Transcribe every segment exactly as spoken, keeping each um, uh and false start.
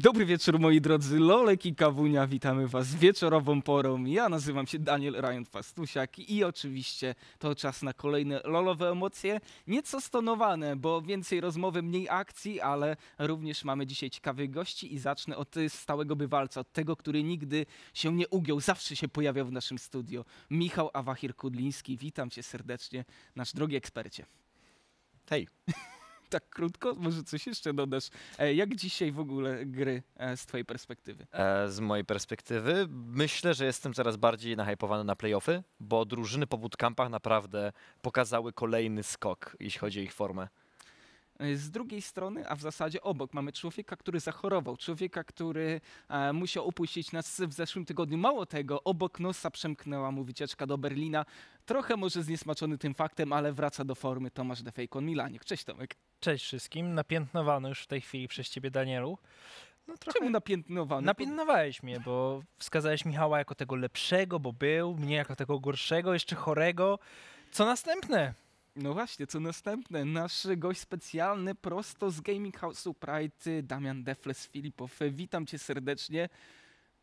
Dobry wieczór moi drodzy, Lolek i Kawunia, witamy was wieczorową porą. Ja nazywam się Daniel Rajon Pastusiak i oczywiście to czas na kolejne lolowe emocje, nieco stonowane, bo więcej rozmowy, mniej akcji, ale również mamy dzisiaj ciekawych gości i zacznę od stałego bywalca, od tego, który nigdy się nie ugiął, zawsze się pojawiał w naszym studio. Michał Awahir-Kudliński, witam cię serdecznie, nasz drogi ekspercie. Hej. Tak krótko, może coś jeszcze dodasz. Jak dzisiaj w ogóle gry z twojej perspektywy? Z mojej perspektywy myślę, że jestem coraz bardziej nahypowany na play-offy, bo drużyny po bootcampach naprawdę pokazały kolejny skok, jeśli chodzi o ich formę. Z drugiej strony, a w zasadzie obok, mamy człowieka, który zachorował, człowieka, który e, musiał opuścić nas w zeszłym tygodniu. Mało tego, obok nosa przemknęła mu wycieczka do Berlina. Trochę może zniesmaczony tym faktem, ale wraca do formy Tomasz de Fejkon Milaniuk. Cześć Tomek. Cześć wszystkim. Napiętnowany już w tej chwili przez ciebie, Danielu. No, trochę... Czemu napiętnowany? Napiętnowałeś mnie, bo wskazałeś Michała jako tego lepszego, bo był, mnie jako tego gorszego, jeszcze chorego. Co następne? No właśnie, co następne? Nasz gość specjalny prosto z Gaming House'u Pride, Damian Defles Filipow. Witam cię serdecznie.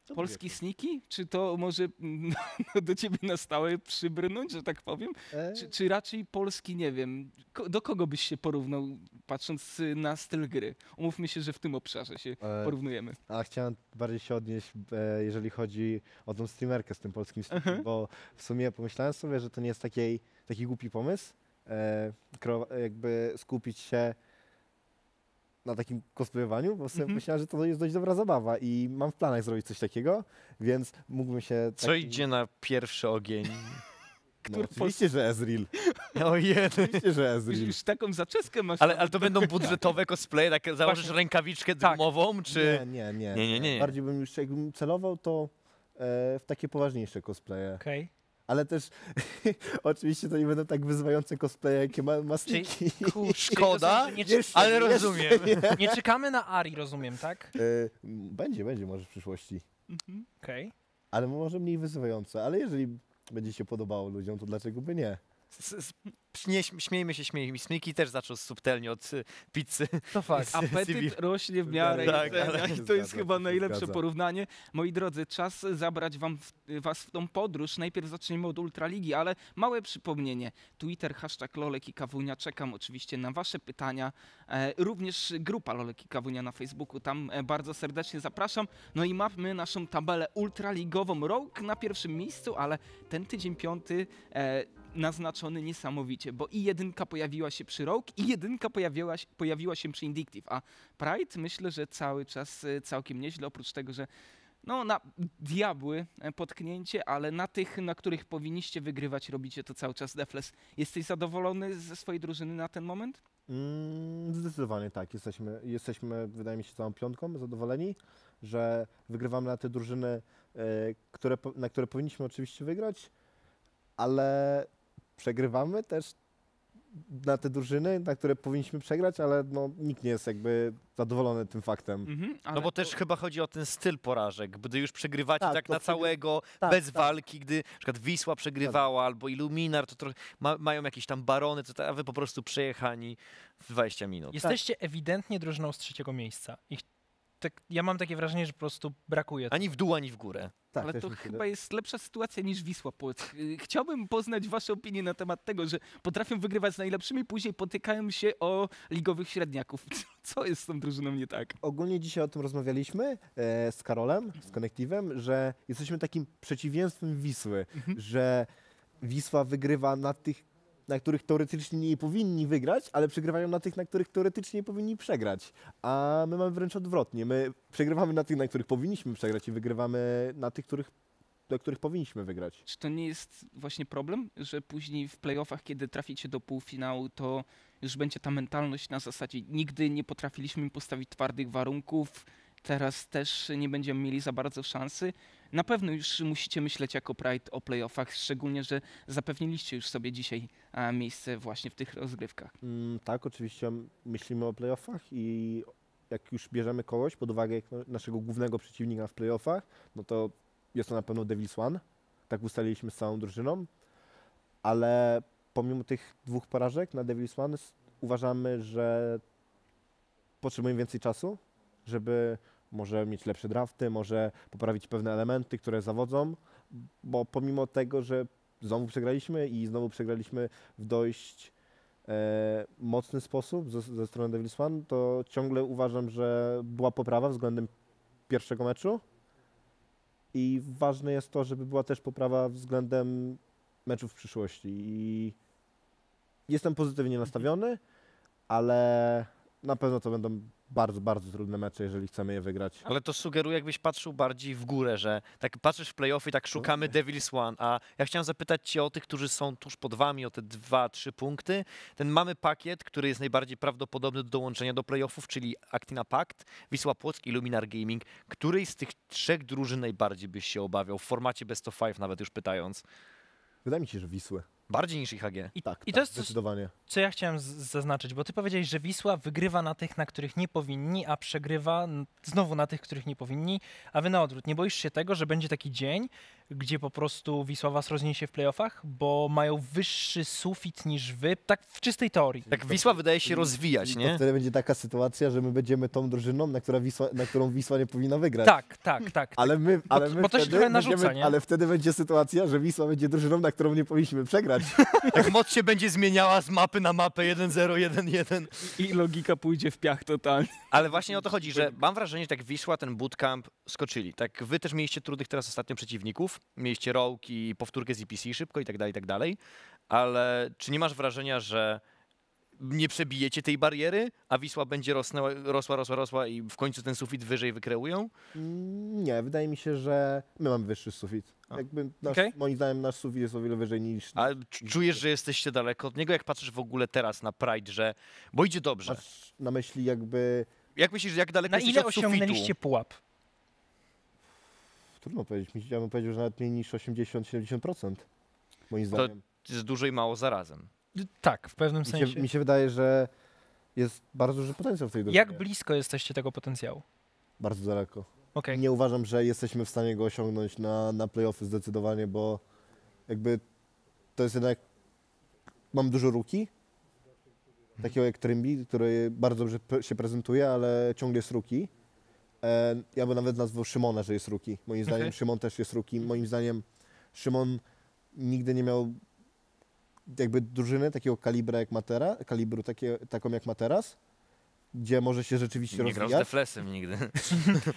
Dobry Polski sniki? Czy to może no, do ciebie na stałe przybrnąć, że tak powiem? E? Czy, czy raczej Polski, nie wiem, ko do kogo byś się porównał, patrząc na styl gry? Umówmy się, że w tym obszarze się e? porównujemy. A chciałem bardziej się odnieść, e, jeżeli chodzi o tą streamerkę z tym polskim snikiem, uh -huh. bo w sumie pomyślałem sobie, że to nie jest taki, taki głupi pomysł, jakby skupić się na takim cosplayowaniu, bo sobie mm-hmm. myślałem, że to jest dość dobra zabawa i mam w planach zrobić coś takiego, więc mógłbym się... Co taki... idzie na pierwszy ogień? No, oczywiście, że Ezreal. Ojej. Oczywiście, że Ezreal. Już, już taką zaczeskę masz. Ale, ale to będą budżetowe cosplaye, tak, założysz rękawiczkę gumową, tak. czy... Nie nie nie, nie, nie, nie. Bardziej bym już, jakbym celował, to e, w takie poważniejsze cosplaye. Okay. Ale też oczywiście to nie będą tak wyzywające cosplaye, jakie ma Mastiki. Szkoda, nie, nie, ale rozumiem. Nie. nie czekamy na Ari, rozumiem, tak? Yy, będzie, będzie może w przyszłości. Mhm. Okay. Ale może mniej wyzywające. Ale jeżeli będzie się podobało ludziom, to dlaczego by nie? S -s nie, śmiejmy się, śmiejmy. Smiki też zaczął subtelnie od pizzy. To fakt. Apetyt rośnie w miarę. Tak, tak, i to jest zgadza, chyba najlepsze zgadza. porównanie. Moi drodzy, czas zabrać wam, was w tą podróż. Najpierw zaczniemy od Ultraligi, ale małe przypomnienie. Twitter, hashtag Lolek i Kawunia. Czekam oczywiście na wasze pytania. Również grupa Lolek i Kawunia na Facebooku. Tam bardzo serdecznie zapraszam. No i mamy naszą tabelę ultraligową. Rogue na pierwszym miejscu, ale ten tydzień piąty naznaczony niesamowicie, bo i jedynka pojawiła się przy Rogue, i jedynka pojawiła się, pojawiła się przy Indictive, a Pride myślę, że cały czas całkiem nieźle, oprócz tego, że no na diabły potknięcie, ale na tych, na których powinniście wygrywać, robicie to cały czas. Defles, jesteś zadowolony ze swojej drużyny na ten moment? Mm, zdecydowanie tak, jesteśmy, jesteśmy, wydaje mi się, całą piątką zadowoleni, że wygrywamy na te drużyny, y, które, na które powinniśmy oczywiście wygrać, ale przegrywamy też na te drużyny, na które powinniśmy przegrać, ale no, nikt nie jest jakby zadowolony tym faktem. Mhm, no bo to... też chyba chodzi o ten styl porażek, gdy już przegrywacie tak, tak na całego, tak, bez tak. walki, gdy na przykład Wisła przegrywała tak. albo Illuminar, to trochę ma, mają jakieś tam barony, to, a wy po prostu przejechani w dwadzieścia minut. Jesteście tak. ewidentnie drużyną z trzeciego miejsca. Ich Tak, ja mam takie wrażenie, że po prostu brakuje. Ani w dół, ani w górę. Tak, ale to chyba da. jest lepsza sytuacja niż Wisła Płock. Chciałbym poznać wasze opinie na temat tego, że potrafią wygrywać z najlepszymi, później potykają się o ligowych średniaków. Co jest z tą drużyną nie tak? Ogólnie dzisiaj o tym rozmawialiśmy e, z Karolem, z Connectivem, że jesteśmy takim przeciwieństwem Wisły, mhm. że Wisła wygrywa na tych, na których teoretycznie nie powinni wygrać, ale przegrywają na tych, na których teoretycznie powinni przegrać. A my mamy wręcz odwrotnie. My przegrywamy na tych, na których powinniśmy przegrać i wygrywamy na tych, których, na których powinniśmy wygrać. Czy to nie jest właśnie problem, że później w play-offach, kiedy traficie do półfinału, to już będzie ta mentalność na zasadzie nigdy nie potrafiliśmy im postawić twardych warunków, teraz też nie będziemy mieli za bardzo szansy. Na pewno już musicie myśleć jako Pride o play-offach, szczególnie, że zapewniliście już sobie dzisiaj a, miejsce właśnie w tych rozgrywkach. Mm, tak, oczywiście myślimy o play-offach i jak już bierzemy kogoś pod uwagę jak naszego głównego przeciwnika w play-offach, no to jest to na pewno Devil's One. Tak ustaliliśmy z całą drużyną, ale pomimo tych dwóch porażek na Devil's One uważamy, że potrzebujemy więcej czasu, żeby może mieć lepsze drafty, może poprawić pewne elementy, które zawodzą, bo pomimo tego, że znowu przegraliśmy i znowu przegraliśmy w dość e, mocny sposób ze, ze strony Devil's One, to ciągle uważam, że była poprawa względem pierwszego meczu i ważne jest to, żeby była też poprawa względem meczów w przyszłości. I jestem pozytywnie nastawiony, ale na pewno to będą bardzo, bardzo trudne mecze, jeżeli chcemy je wygrać. Ale to sugeruje, jakbyś patrzył bardziej w górę, że tak patrzysz w play-off i tak szukamy Devil's One, a ja chciałem zapytać Cię o tych, którzy są tuż pod Wami, o te dwa, trzy punkty. Ten mamy pakiet, który jest najbardziej prawdopodobny do dołączenia do play-offów, czyli Actina Pact, Wisła Płock i Illuminar Gaming. Której z tych trzech drużyn najbardziej byś się obawiał? W formacie best of five nawet już pytając. Wydaje mi się, że Wisły. Bardziej niż I H G. I, tak, i to tak, jest zdecydowanie. Coś, co ja chciałem zaznaczyć, bo ty powiedziałeś, że Wisła wygrywa na tych, na których nie powinni, a przegrywa znowu na tych, których nie powinni, a wy na odwrót. Nie boisz się tego, że będzie taki dzień, gdzie po prostu Wisła was rozniesie w playoffach, bo mają wyższy sufit niż wy, tak w czystej teorii. Tak Wisła wydaje się rozwijać, nie? To wtedy będzie taka sytuacja, że my będziemy tą drużyną, na, która Wisła, na którą Wisła nie powinna wygrać. Tak, tak, tak. Ale my, ale my bo, bo to się wtedy trochę narzuca, będziemy, nie? Ale wtedy będzie sytuacja, że Wisła będzie drużyną, na którą nie powinniśmy przegrać. Tak moc się będzie zmieniała z mapy na mapę jeden zero, jeden jeden. I logika pójdzie w piach totalnie. Ale właśnie o to chodzi, że mam wrażenie, że tak Wisła, ten bootcamp skoczyli. Tak wy też mieliście trudnych teraz ostatnio przeciwników. Mieliście Rogue i powtórkę z E P C szybko i tak dalej, i tak dalej. Ale czy nie masz wrażenia, że nie przebijecie tej bariery, a Wisła będzie rosnęła, rosła, rosła, rosła i w końcu ten sufit wyżej wykreują? Nie, wydaje mi się, że my mamy wyższy sufit. Jakby nasz, okay. Moim zdaniem nasz sufit jest o wiele wyżej niż... A czujesz, że jesteście daleko od niego? Jak patrzysz w ogóle teraz na Pride, że... Bo idzie dobrze. Masz na myśli jakby... Jak myślisz, jak daleko jesteście od sufitu? Na ile osiągnęliście pułap? Trudno powiedzieć. Ja bym powiedział, że nawet mniej niż osiemdziesiąt do siedemdziesięciu procent, moim zdaniem. To jest dużo i mało zarazem. Tak, w pewnym mi sensie. Się, mi się wydaje, że jest bardzo duży potencjał w tej drużynie. Jak blisko jesteście tego potencjału? Bardzo daleko. Okay. Nie uważam, że jesteśmy w stanie go osiągnąć na, na play-offy zdecydowanie, bo jakby to jest jednak... Mam dużo rookie, takiego jak Trymbi, który bardzo dobrze się prezentuje, ale ciągle jest rookie. Ja bym nawet nazwał Szymona, że jest rookie. Moim zdaniem okay. Szymon też jest rookie. Moim zdaniem Szymon nigdy nie miał jakby drużyny takiego kalibra jak Matera, kalibru takie, taką jak ma teraz, gdzie może się rzeczywiście nie rozwijać. Nie grał z Deflesem nigdy.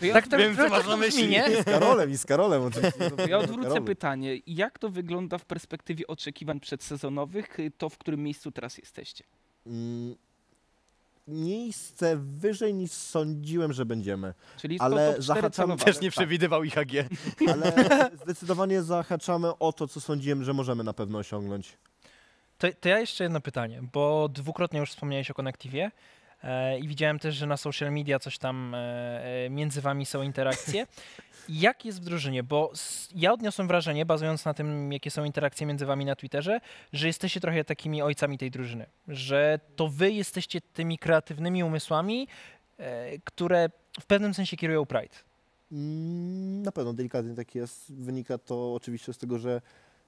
Ja tak, wiem, co masz na myśli. Z Karolem i z Karolem oczywiście. Ja odwrócę pytanie. Jak to wygląda w perspektywie oczekiwań przedsezonowych, to w którym miejscu teraz jesteście? Mm. Miejsce wyżej niż sądziłem, że będziemy. Czyli ale zahaczamy... Też nie przewidywał I H G. Ale zdecydowanie zahaczamy o to, co sądziłem, że możemy na pewno osiągnąć. To, to ja jeszcze jedno pytanie, bo dwukrotnie już wspomniałeś o Connectivie e, i widziałem też, że na social media coś tam e, między wami są interakcje. Jak jest w drużynie? Bo s, ja odniosłem wrażenie, bazując na tym, jakie są interakcje między wami na Twitterze, że jesteście trochę takimi ojcami tej drużyny. Że to wy jesteście tymi kreatywnymi umysłami, e, które w pewnym sensie kierują Pride. Na pewno delikatnie tak jest. Wynika to oczywiście z tego, że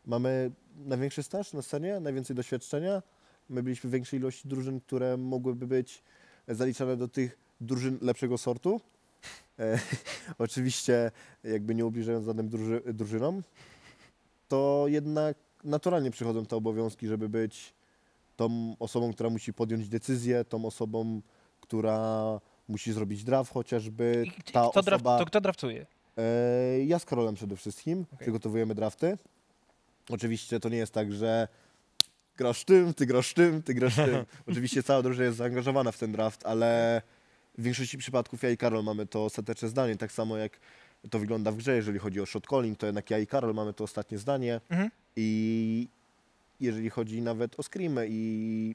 mamy największy staż na scenie, najwięcej doświadczenia. My byliśmy w większej ilości drużyn, które mogłyby być zaliczane do tych drużyn lepszego sortu. Oczywiście jakby nie ubliżając żadnym druży drużynom, to jednak naturalnie przychodzą te obowiązki, żeby być tą osobą, która musi podjąć decyzję, tą osobą, która musi zrobić draft chociażby. Ta kto, osoba... draft, to kto draftuje? E, ja z Karolem przede wszystkim. Okay. Przygotowujemy drafty. Oczywiście to nie jest tak, że grasz tym, ty grasz tym, ty grasz tym. Oczywiście cała drużyna jest zaangażowana w ten draft, ale... W większości przypadków ja i Karol mamy to ostateczne zdanie, tak samo jak to wygląda w grze, jeżeli chodzi o shot calling, to jednak ja i Karol mamy to ostatnie zdanie mhm. i jeżeli chodzi nawet o screamy i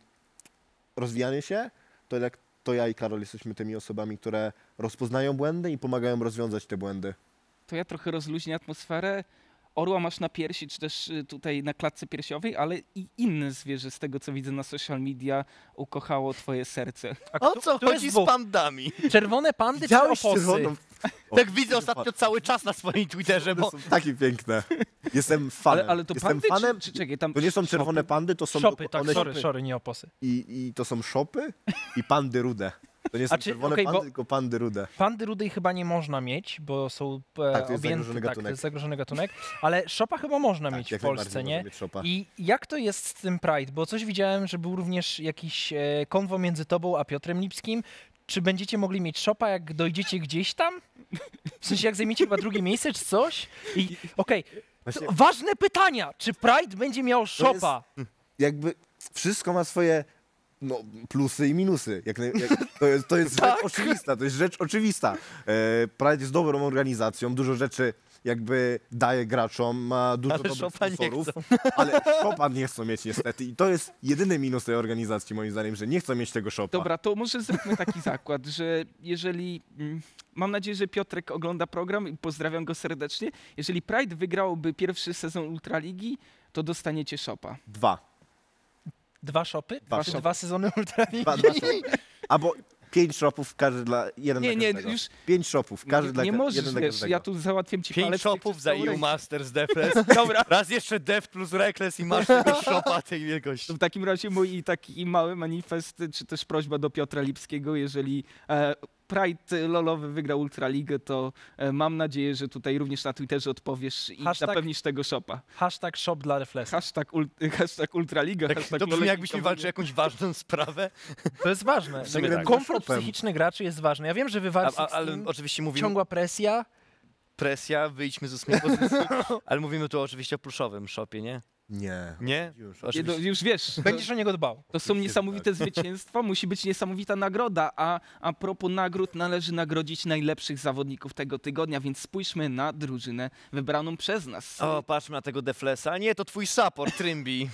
rozwijanie się, to jednak to ja i Karol jesteśmy tymi osobami, które rozpoznają błędy i pomagają rozwiązać te błędy. To ja trochę rozluźnię atmosferę. Orła masz na piersi, czy też tutaj na klatce piersiowej, ale i inne zwierzę z tego, co widzę na social media, ukochało twoje serce. A o co chodzi z pandami? Czerwone pandy widziałeś czy oposy? Czerwoną... O, tak widzę ostatnio cały czas na swoim Twitterze, bo... Są takie piękne. Jestem fanem. Ale, ale to Jestem pandy, fanem. Czy, czy, czekaj, tam to nie są czerwone szopy? Pandy, to są... Szopy, tak, one... szory, szory, nie oposy. I, I to są szopy i pandy rude. To nie są A czy, czerwone okay, pandy, tylko pandy rude. Pandy rudej chyba nie można mieć, bo są e, tak, to jest objęty, zagrożony gatunek. Tak, to jest zagrożony gatunek. Ale szopa chyba można tak, mieć w Polsce, nie? Mieć I jak to jest z tym Pride? Bo coś widziałem, że był również jakiś e, konwo między tobą a Piotrem Lipskim. Czy będziecie mogli mieć szopa, jak dojdziecie gdzieś tam? W sensie, jak zajmiecie chyba drugie miejsce, czy coś? I okej, okay. Ważne pytania! Czy Pride będzie miał szopa? Jest, jakby wszystko ma swoje... No, plusy i minusy. Jak, jak, to jest, to jest tak. rzecz oczywista, to jest rzecz oczywista. E, Pride jest dobrą organizacją, dużo rzeczy jakby daje graczom, ma dużo ale dobrych sponsorów, ale szopa nie chcą mieć niestety i to jest jedyny minus tej organizacji moim zdaniem, że nie chcą mieć tego szopa. Dobra, to może zróbmy taki zakład, że jeżeli... Mam nadzieję, że Piotrek ogląda program i pozdrawiam go serdecznie. Jeżeli Pride wygrałby pierwszy sezon Ultraligi, to dostaniecie szopa. Dwa. Dwa szopy? Dwa, shopy. Dwa sezony Ultraligi? Dwa, dwa Albo pięć szopów, każdy dla... Jeden nie, dla każdego. Nie, już... Pięć szopów, każdy nie, dla... Nie możesz, jeden wiesz, ja tu załatwiam ci pięć palec. Pięć szopów za E U Masters, Defles. Dobra. Raz jeszcze Def plus Reckless i masz tego szopa tej wielkości. W takim razie mój taki mały manifest, czy też prośba do Piotra Lipskiego, jeżeli... E, Pride lolowy wygrał Ultraligę, to e, mam nadzieję, że tutaj również na Twitterze odpowiesz i hashtag, zapewnisz tego shopa. Hashtag shop dla Reflesa. Hashtag, ul, hashtag Ultraliga. Tak, hashtag to brzmi, jakbyś mi walczył jakąś ważną sprawę. To jest ważne. Tak. Komfort psychiczny graczy jest ważny. Ja wiem, że wy walczycie a, a, ale oczywiście mówimy, ciągła presja. Presja, wyjdźmy z ósmej pozycji. Ale mówimy tu oczywiście o pluszowym shopie, nie? Nie. Nie? Już, no, już wiesz. Będziesz o niego dbał. To są niesamowite tak. zwycięstwa, musi być niesamowita nagroda, a a propos nagród należy nagrodzić najlepszych zawodników tego tygodnia, więc spójrzmy na drużynę wybraną przez nas. O, patrzmy na tego Deflesa. Nie, to twój support, Trymbi.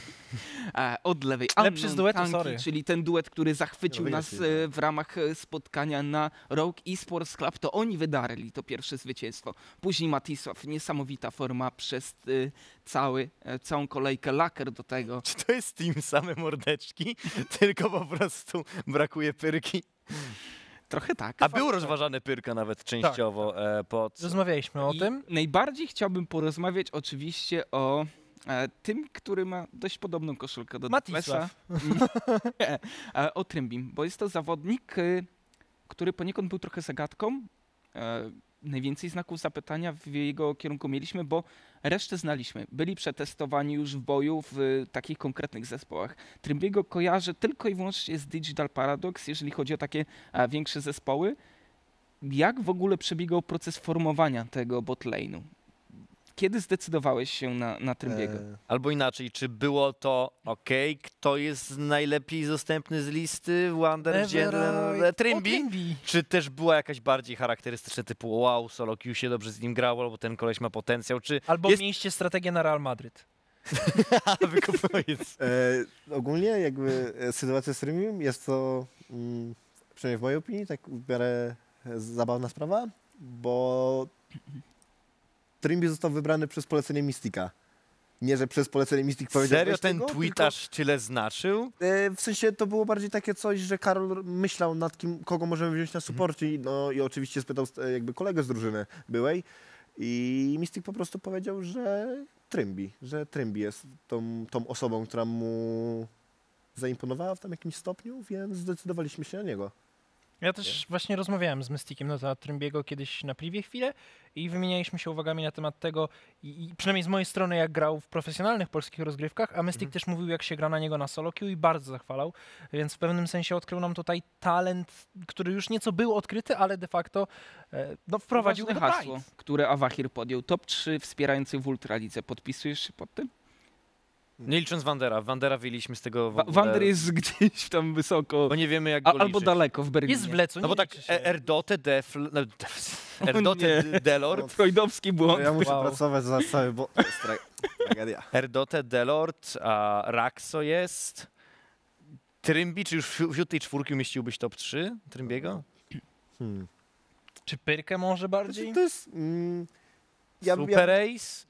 E, od lewej. Lepszy z duetu, Tanki, sorry. Czyli ten duet, który zachwycił no, nas e, w ramach spotkania na Rogue Esports Club, to oni wydarli to pierwsze zwycięstwo. Później Matisław, niesamowita forma przez e, cały, e, całą kolejność. Kolejkę, laker do tego. Czy to jest team same mordeczki, tylko po prostu brakuje pyrki? Trochę tak. A fakt. Był rozważany pyrka nawet częściowo tak, tak. pod... Rozmawialiśmy o I tym. Najbardziej chciałbym porozmawiać oczywiście o e, tym, który ma dość podobną koszulkę do Matisław. e, e, o Trymbim, bo jest to zawodnik, e, który poniekąd był trochę zagadką. E, Najwięcej znaków zapytania w jego kierunku mieliśmy, bo resztę znaliśmy. Byli przetestowani już w boju w takich konkretnych zespołach. Trymbiego kojarzę tylko i wyłącznie z Digital Paradox, jeżeli chodzi o takie a, większe zespoły. Jak w ogóle przebiegał proces formowania tego botlane'u? Kiedy zdecydowałeś się na, na Trymbiego? Eee. Albo inaczej, czy było to ok, kto jest najlepiej dostępny z listy Vander, Trymbi? Czy też była jakaś bardziej charakterystyczna typu wow, solo Q się dobrze z nim grało, albo ten koleś ma potencjał, czy... Albo jest... mieliście strategię na Real Madryt. Wykupując. eee, ogólnie jakby sytuacja z Trymbim jest to, mm, przynajmniej w mojej opinii, tak w miarę zabawna sprawa, bo... Trymbi został wybrany przez polecenie Mystika. Nie, że przez polecenie Mystik powiedział. Serio ten tego, tweetaż tylko... tyle znaczył? E, w sensie to było bardziej takie coś, że Karol myślał nad kim, kogo możemy wziąć na suporcie. Mm. No i oczywiście spytał jakby kolegę z drużyny byłej. I Mystik po prostu powiedział, że Trymbi, że Trymbi jest tą, tą osobą, która mu zaimponowała w tam jakimś stopniu, więc zdecydowaliśmy się na niego. Ja też właśnie rozmawiałem z Mystikiem na temat Trymbiego kiedyś na Privie chwilę i wymienialiśmy się uwagami na temat tego, i, i przynajmniej z mojej strony, jak grał w profesjonalnych polskich rozgrywkach, a Mystik mhm. też mówił, jak się gra na niego na solo queue i bardzo zachwalał, więc w pewnym sensie odkrył nam tutaj talent, który już nieco był odkryty, ale de facto no, wprowadził do hasło, Pride. Które Awahir podjął. top trzy wspierających w Ultralice. Podpisujesz się pod tym? Nie licząc Vandera. Vandera wyjęliśmy z tego... Ogóle... Vander jest gdzieś tam wysoko. Bo nie wiemy, jak go liczyć. Albo daleko, w Berlinie. Jest w Lecu. No bo tak Erdote, Defl... No, Erdote, Delord. Freudowski błąd. Ja muszę wow. pracować za cały... Bo... Tragedia. Erdote, Delord, a Raxo jest. Trymbi, czy już wśród tej czwórki umieściłbyś top trzy Trymbiego? Hmm. Czy Pyrkę może bardziej? Znaczy, to jest... Mm, ja, Super ja... Ace?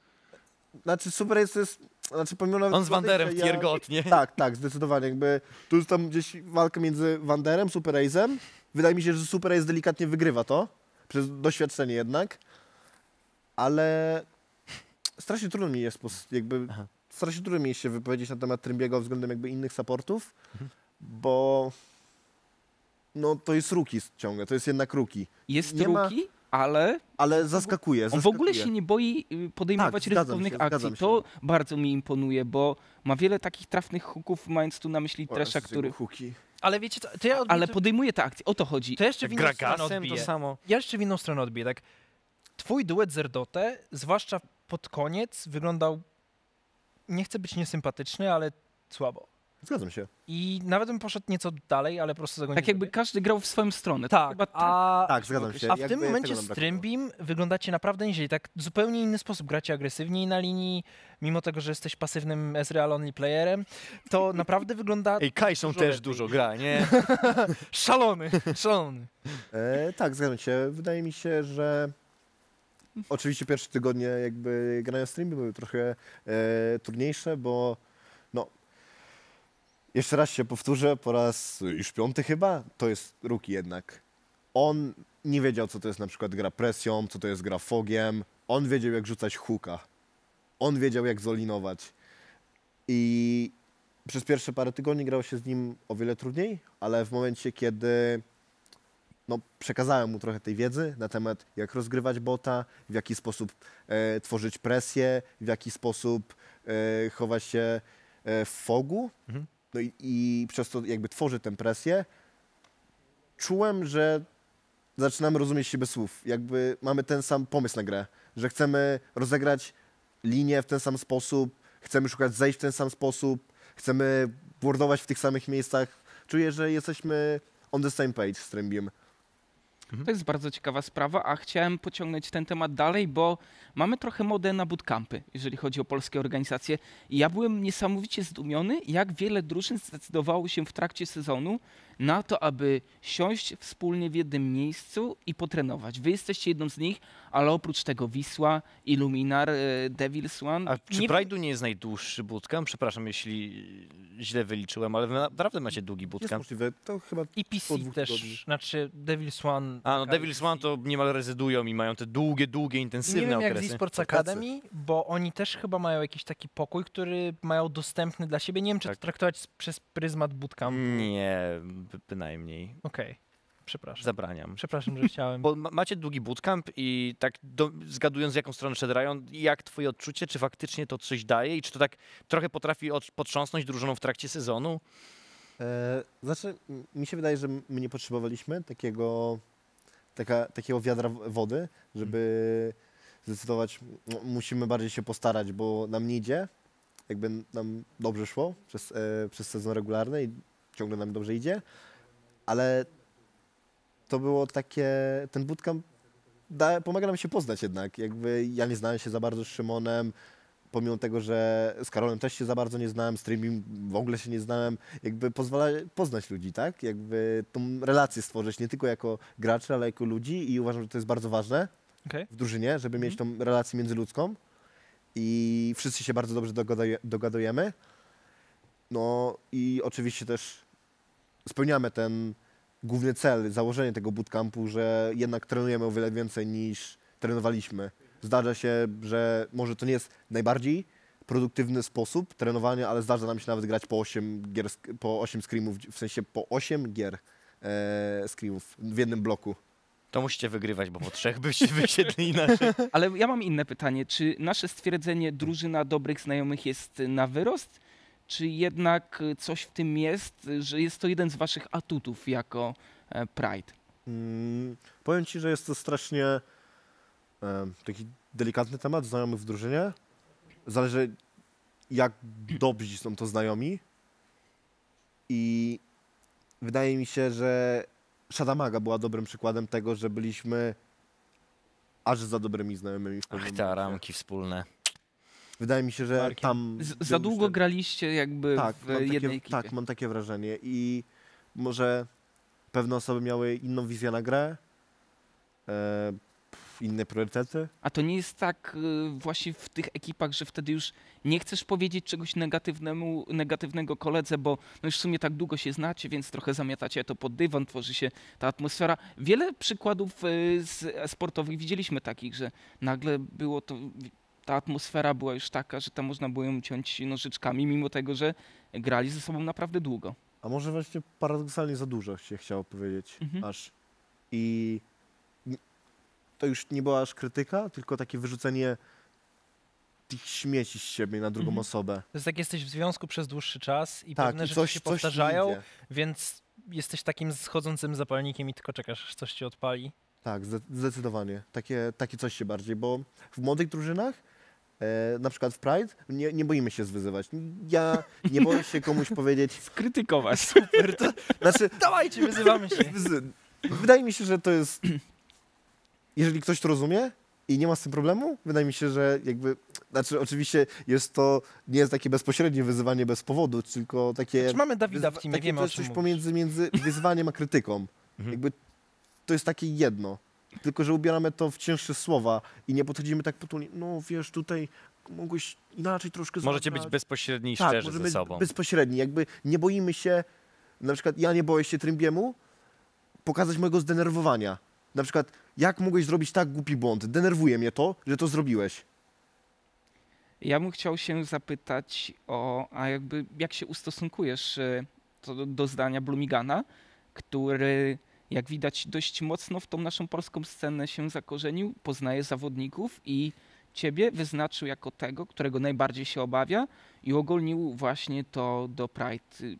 Znaczy Super Ace to jest... Znaczy, on z Vanderem w tiergotnie. Ja, tak, tak, zdecydowanie. Jakby, tu jest tam gdzieś walka między Vanderem, Super Ace'em. Wydaje mi się, że Super Ace delikatnie wygrywa to. Przez doświadczenie jednak. Ale strasznie trudno mi jest, jakby, strasznie trudno mi jest się wypowiedzieć na temat Trymbiego względem jakby innych supportów, mhm. bo no to jest rookie ciągle, to jest jednak rookie. Jest nie rookie, ma... ale... Ale zaskakuje, zaskakuje. On w ogóle się nie boi podejmować tak, ryzykownych się, akcji. To bardzo mi imponuje, bo ma wiele takich trafnych hooków, mając tu na myśli Thrasha, który... Hooki. Ale wiecie, to, to ja odbiję, ale podejmuje tę akcję, o to chodzi. To jeszcze w inną stronę odbije. To samo. Ja jeszcze w inną stronę odbiję. Tak. Twój duet z Erdote, zwłaszcza pod koniec, wyglądał, nie chcę być niesympatyczny, ale słabo. Zgadzam się. I nawet bym poszedł nieco dalej, ale po prostu za go nie tak jakby każdy grał w swoją stronę. Tak, tak, a, tak zgadzam się. A w jakby tym momencie z Trymbim wyglądacie naprawdę nieźle. Tak zupełnie inny sposób gracie agresywniej na linii, mimo tego, że jesteś pasywnym Ezreal only playerem, to naprawdę wygląda... Ej, Kajszą też lepiej. Dużo gra, nie? Szalony, szalony. E, tak, zgadzam się. Wydaje mi się, że... Oczywiście pierwsze tygodnie jakby grania z Trymbim były trochę e, trudniejsze, bo... Jeszcze raz się powtórzę, po raz już piąty chyba, to jest rookie jednak. On nie wiedział, co to jest na przykład gra presją, co to jest gra fogiem. On wiedział, jak rzucać hooka. On wiedział, jak zolinować. I przez pierwsze parę tygodni grało się z nim o wiele trudniej, ale w momencie, kiedy no, przekazałem mu trochę tej wiedzy na temat, jak rozgrywać bota, w jaki sposób e, tworzyć presję, w jaki sposób e, chować się e, w fogu, mhm. No i, i przez to jakby tworzy tę presję, czułem, że zaczynamy rozumieć się bez słów. Jakby mamy ten sam pomysł na grę, że chcemy rozegrać linię w ten sam sposób, chcemy szukać zejść w ten sam sposób, chcemy wordować w tych samych miejscach. Czuję, że jesteśmy on the same page z Trymbiem. To jest bardzo ciekawa sprawa, a chciałem pociągnąć ten temat dalej, bo mamy trochę modę na bootcampy, jeżeli chodzi o polskie organizacje. I ja byłem niesamowicie zdumiony, jak wiele drużyn zdecydowało się w trakcie sezonu na to, aby siąść wspólnie w jednym miejscu i potrenować. Wy jesteście jedną z nich, ale oprócz tego Wisła, Illuminar, Devil's One... A czy nie... Pride'u nie jest najdłuższy bootcamp? Przepraszam, jeśli źle wyliczyłem, ale wy naprawdę macie długi bootcamp. Jest możliwe, to chyba i P C też, godzin. Znaczy Devil's One... A, no Devil's One to niemal rezydują i mają te długie, długie, intensywne okresy. Nie wiem, okresy. Jak z eSports Academy, bo oni też chyba mają jakiś taki pokój, który mają dostępny dla siebie. Nie wiem, czy tak. To traktować przez pryzmat bootcampu. Nie, bynajmniej. Okej. Okay. Przepraszam. Zabraniam. Przepraszam, że chciałem. Bo macie długi bootcamp i tak do, zgadując, w jaką stronę szedł Rajon, jak twoje odczucie, czy faktycznie to coś daje i czy to tak trochę potrafi od, potrząsnąć drużyną w trakcie sezonu? E, znaczy, mi się wydaje, że my nie potrzebowaliśmy takiego... Taka, takiego wiadra wody, żeby zdecydować, no, musimy bardziej się postarać, bo nam nie idzie, jakby nam dobrze szło przez, e, przez sezon regularny i ciągle nam dobrze idzie, ale to było takie, ten bootcamp da, pomaga nam się poznać jednak, jakby ja nie znałem się za bardzo z Szymonem, pomimo tego, że z Karolem też się za bardzo nie znałem, z Trymim w ogóle się nie znałem, jakby pozwala poznać ludzi, tak? Jakby tą relację stworzyć nie tylko jako graczy, ale jako ludzi i uważam, że to jest bardzo ważne okay. w drużynie, żeby mieć tą relację międzyludzką i wszyscy się bardzo dobrze dogadujemy. No i oczywiście też spełniamy ten główny cel, założenie tego bootcampu, że jednak trenujemy o wiele więcej niż trenowaliśmy. Zdarza się, że może to nie jest najbardziej produktywny sposób trenowania, ale zdarza nam się nawet grać po osiem gier, po osiem scrimów, w sensie po osiem gier e, scrimów w jednym bloku. To musicie wygrywać, bo po trzech byście wysiedli inaczej. Ale ja mam inne pytanie. Czy nasze stwierdzenie drużyna dobrych znajomych jest na wyrost? Czy jednak coś w tym jest, że jest to jeden z waszych atutów jako Pride? Hmm, powiem ci, że jest to strasznie... Taki delikatny temat, znajomych w drużynie. Zależy, jak dobrzy są to znajomi. I wydaje mi się, że Shadamaga była dobrym przykładem tego, że byliśmy aż za dobrymi znajomymi. Ach, te ramki wspólne. Wydaje mi się, że Marki. Tam... Z, za długo ten... graliście jakby tak, w jednej takie, ekipie. Tak, mam takie wrażenie. I może pewne osoby miały inną wizję na grę. E inne priorytety. A to nie jest tak y, właśnie w tych ekipach, że wtedy już nie chcesz powiedzieć czegoś negatywnemu, negatywnego koledze, bo no już w sumie tak długo się znacie, więc trochę zamiatacie to pod dywan, tworzy się ta atmosfera. Wiele przykładów y, z, sportowych widzieliśmy takich, że nagle było to, ta atmosfera była już taka, że tam można było ją ciąć nożyczkami, mimo tego, że grali ze sobą naprawdę długo. a może właśnie paradoksalnie za dużo się chciało powiedzieć mhm. aż. I to już nie była aż krytyka, tylko takie wyrzucenie tych śmieci z siebie na drugą mhm. osobę. To jest jak jesteś w związku przez dłuższy czas i tak, pewne i rzeczy coś, się coś powtarzają, więc jesteś takim schodzącym zapalnikiem i tylko czekasz, aż coś cię odpali. Tak, zdecydowanie. Takie, takie coś się bardziej, bo w młodych drużynach, e, na przykład w Pride, nie, nie boimy się zwyzywać. Ja nie boję się komuś powiedzieć... Skrytykować. Super, to... Znaczy... Dawajcie, wyzywamy się. Wydaje mi się, że to jest... Jeżeli ktoś to rozumie i nie ma z tym problemu, wydaje mi się, że jakby... Znaczy oczywiście jest to, nie jest takie bezpośrednie wyzywanie bez powodu, tylko takie... Znaczy mamy Dawida w teamie, wiemy o czym mówisz. To jest coś pomiędzy między wyzywaniem a krytyką. Mhm. Jakby to jest takie jedno, tylko że ubieramy to w cięższe słowa i nie podchodzimy tak potulnie, no wiesz, tutaj mogłeś inaczej troszkę... Możecie zagrać. Być bezpośredni i tak, szczerzy ze sobą. Bezpośredni, jakby nie boimy się, na przykład ja nie boję się Trymbiemu pokazać mojego zdenerwowania. Na przykład, jak mogłeś zrobić tak głupi błąd? Denerwuje mnie to, że to zrobiłeś. Ja bym chciał się zapytać o, a jakby jak się ustosunkujesz to do, do zdania Blumigana, który jak widać dość mocno w tą naszą polską scenę się zakorzenił, poznaje zawodników i ciebie wyznaczył jako tego, którego najbardziej się obawia i ogólnił właśnie to do Pride.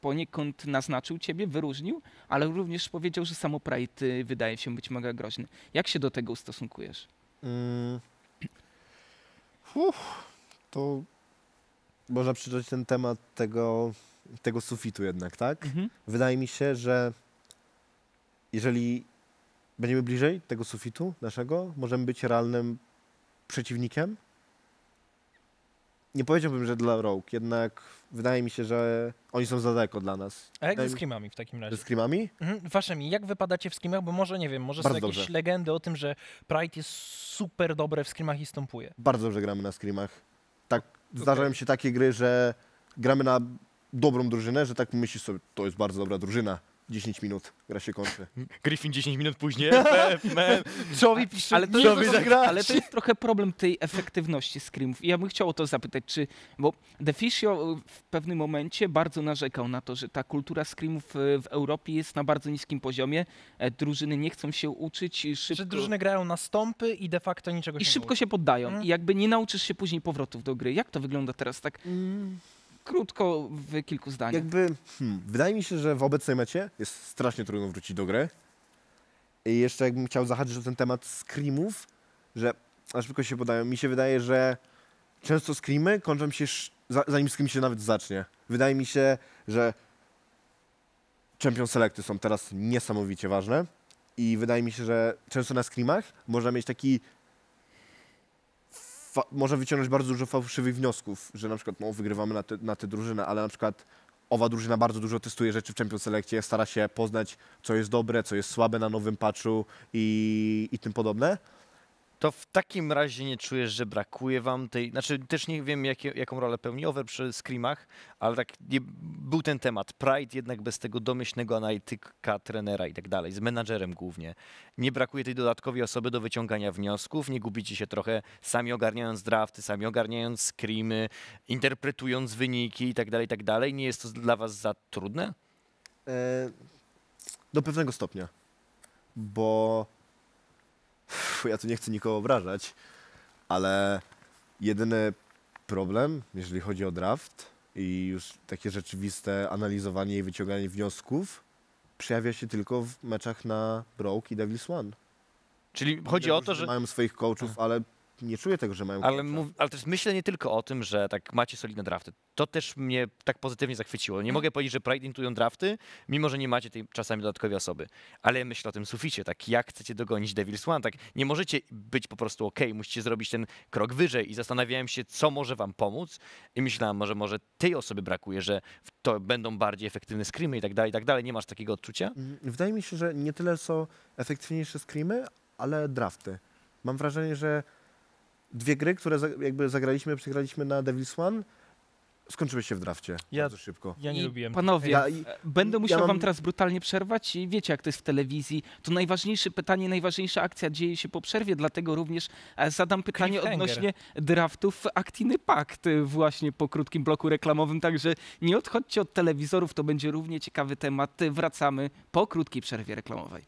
Poniekąd naznaczył ciebie, wyróżnił, ale również powiedział, że samo Pride wydaje się być mega groźny. Jak się do tego ustosunkujesz? Mm. Uff, to można przytoczyć ten temat tego, tego sufitu jednak, tak? Mhm. Wydaje mi się, że jeżeli będziemy bliżej tego sufitu naszego, możemy być realnym przeciwnikiem. Nie powiedziałbym, że dla Rogue, jednak wydaje mi się, że oni są za daleko dla nas. A jak wydaje ze skrimami w takim razie? Ze skrimami? Mhm, waszymi. Jak wypadacie w skrimach? Bo może, nie wiem, może Bardzo są jakieś dobrze. legendy o tym, że Pride jest super dobre w skrimach i stąpuje. Bardzo dobrze gramy na skrimach. Tak, okay. Zdarzają się takie gry, że gramy na dobrą drużynę, że tak myślisz sobie, to jest bardzo dobra drużyna. dziesięć minut, gra się kończy. Griffin dziesięć minut później. Czowi pisze, ale, ale to jest trochę problem tej efektywności scrimów. I ja bym chciał o to zapytać, czy, bo Defisio w pewnym momencie bardzo narzekał na to, że ta kultura scrimów w Europie jest na bardzo niskim poziomie. Drużyny nie chcą się uczyć. Szybko... Że drużyny grają na stąpy i de facto niczego I się nie I szybko uczy. się poddają. Hmm. I jakby nie nauczysz się później powrotów do gry. Jak to wygląda teraz tak? Hmm. Krótko, w kilku zdaniach. Jakby, hmm, wydaje mi się, że w obecnej mecie jest strasznie trudno wrócić do gry. I jeszcze jakbym chciał zahaczyć o ten temat scrimów, że aż tylko się podają. Mi się wydaje, że często skrimy kończą się, zanim scrim się nawet zacznie. Wydaje mi się, że champion selecty są teraz niesamowicie ważne. I wydaje mi się, że często na scrimach można mieć taki... Fa można wyciągnąć bardzo dużo fałszywych wniosków, że na przykład no, wygrywamy na, te, na tę drużynę, ale na przykład owa drużyna bardzo dużo testuje rzeczy w Champion Selectie, stara się poznać, co jest dobre, co jest słabe na nowym patchu i, i tym podobne. To w takim razie nie czujesz, że brakuje wam tej... Znaczy też nie wiem, jakie, jaką rolę pełni over przy scrimach, ale tak nie, był ten temat. Pride jednak bez tego domyślnego analityka, trenera i tak dalej, z menadżerem głównie. Nie brakuje tej dodatkowej osoby do wyciągania wniosków, nie gubicie się trochę sami ogarniając drafty, sami ogarniając screamy, interpretując wyniki i tak dalej, i tak dalej. Nie jest to dla was za trudne? E, do pewnego stopnia, bo... Ja tu nie chcę nikogo obrażać, ale jedyny problem, jeżeli chodzi o draft i już takie rzeczywiste analizowanie i wyciąganie wniosków, przejawia się tylko w meczach na Rogue i Devil's One. Czyli chodzi o to, że... Mają swoich coachów, ale nie czuję tego, że mają... Ale, mów, ale też myślę nie tylko o tym, że tak macie solidne drafty. To też mnie tak pozytywnie zachwyciło. Nie hmm. mogę powiedzieć, że Pride intują drafty, mimo że nie macie tej czasami dodatkowej osoby. Ale myślę o tym suficie, tak jak chcecie dogonić Devil's One, tak nie możecie być po prostu okej, okay, musicie zrobić ten krok wyżej i zastanawiałem się, co może wam pomóc i myślałem, że może tej osoby brakuje, że to będą bardziej efektywne screamy i tak dalej, i tak dalej. Nie masz takiego odczucia? Wydaje mi się, że nie tyle są efektywniejsze screamy, ale drafty. Mam wrażenie, że dwie gry, które jakby zagraliśmy, przegraliśmy na Devil's One, skończyły się w drafcie. Ja, bardzo szybko. Ja nie I lubiłem. Panowie, ja, i, będę musiał ja mam... wam teraz brutalnie przerwać i wiecie, jak to jest w telewizji. To najważniejsze pytanie, najważniejsza akcja dzieje się po przerwie, dlatego również zadam pytanie odnośnie draftów Actiny Pact właśnie po krótkim bloku reklamowym. Także nie odchodźcie od telewizorów, to będzie równie ciekawy temat. Wracamy po krótkiej przerwie reklamowej.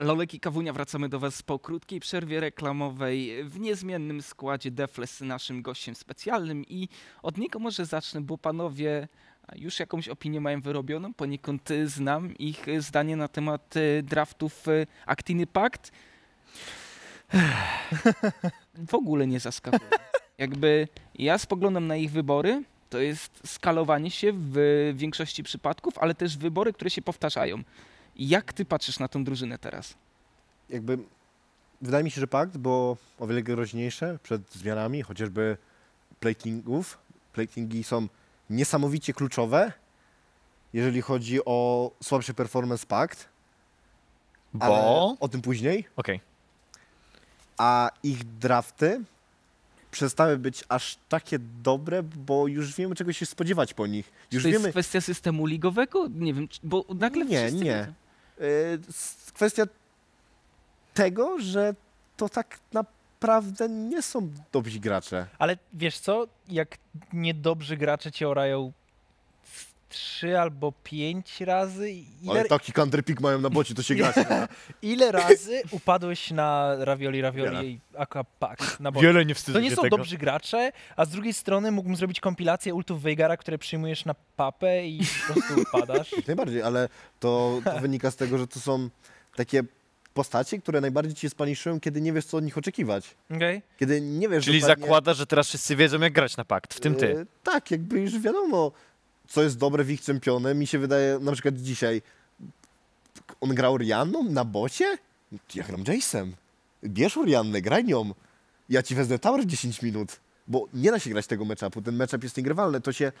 Lolek i Kawunia, wracamy do was po krótkiej przerwie reklamowej w niezmiennym składzie. Defles naszym gościem specjalnym i od niego może zacznę, bo panowie już jakąś opinię mają wyrobioną, poniekąd znam ich zdanie na temat draftów Actiny Pact. W ogóle nie zaskakuje. Jakby ja spoglądam na ich wybory, to jest skalowanie się w większości przypadków, ale też wybory, które się powtarzają. Jak ty patrzysz na tą drużynę teraz? Jakby wydaje mi się, że Pact było o wiele groźniejsze przed zmianami, chociażby play-kingów. Play-kingi są niesamowicie kluczowe, jeżeli chodzi o słabszy performance Pact. Bo? Ale o tym później. Okay. A ich drafty przestały być aż takie dobre, bo już wiemy, czego się spodziewać po nich. Już to wiemy... jest kwestia systemu ligowego? Nie wiem, bo nagle... Nie, nie. Kwestia tego, że to tak naprawdę nie są dobrzy gracze. Ale wiesz co, jak niedobrzy gracze cię orają trzy albo pięć razy... Ile... Ale taki country pick mają na bocie, to się grać. Ile razy upadłeś na ravioli, ravioli i Aquapack na bocie? Wiele, nie wstydzę. To nie są tego. Dobrzy gracze, a z drugiej strony mógłbym zrobić kompilację ultów Veigara, które przyjmujesz na papę i po prostu upadasz. Najbardziej, ale to, to wynika z tego, że to są takie postacie, które najbardziej cię spaniszują, kiedy nie wiesz, co od nich oczekiwać. Okay. Kiedy nie wiesz. Czyli dokładnie... zakłada, że teraz wszyscy wiedzą, jak grać na Pact, w tym ty. Yy, tak, jakby już wiadomo, co jest dobre w ich czempionie. Mi się wydaje, na przykład dzisiaj, on grał Rianną na bocie? Ja gram Jace'em. Bierz Riannę, graj nią. Ja ci wezmę tower w dziesięć minut, bo nie da się grać tego matchupu. Ten matchup jest niegrywalny. To się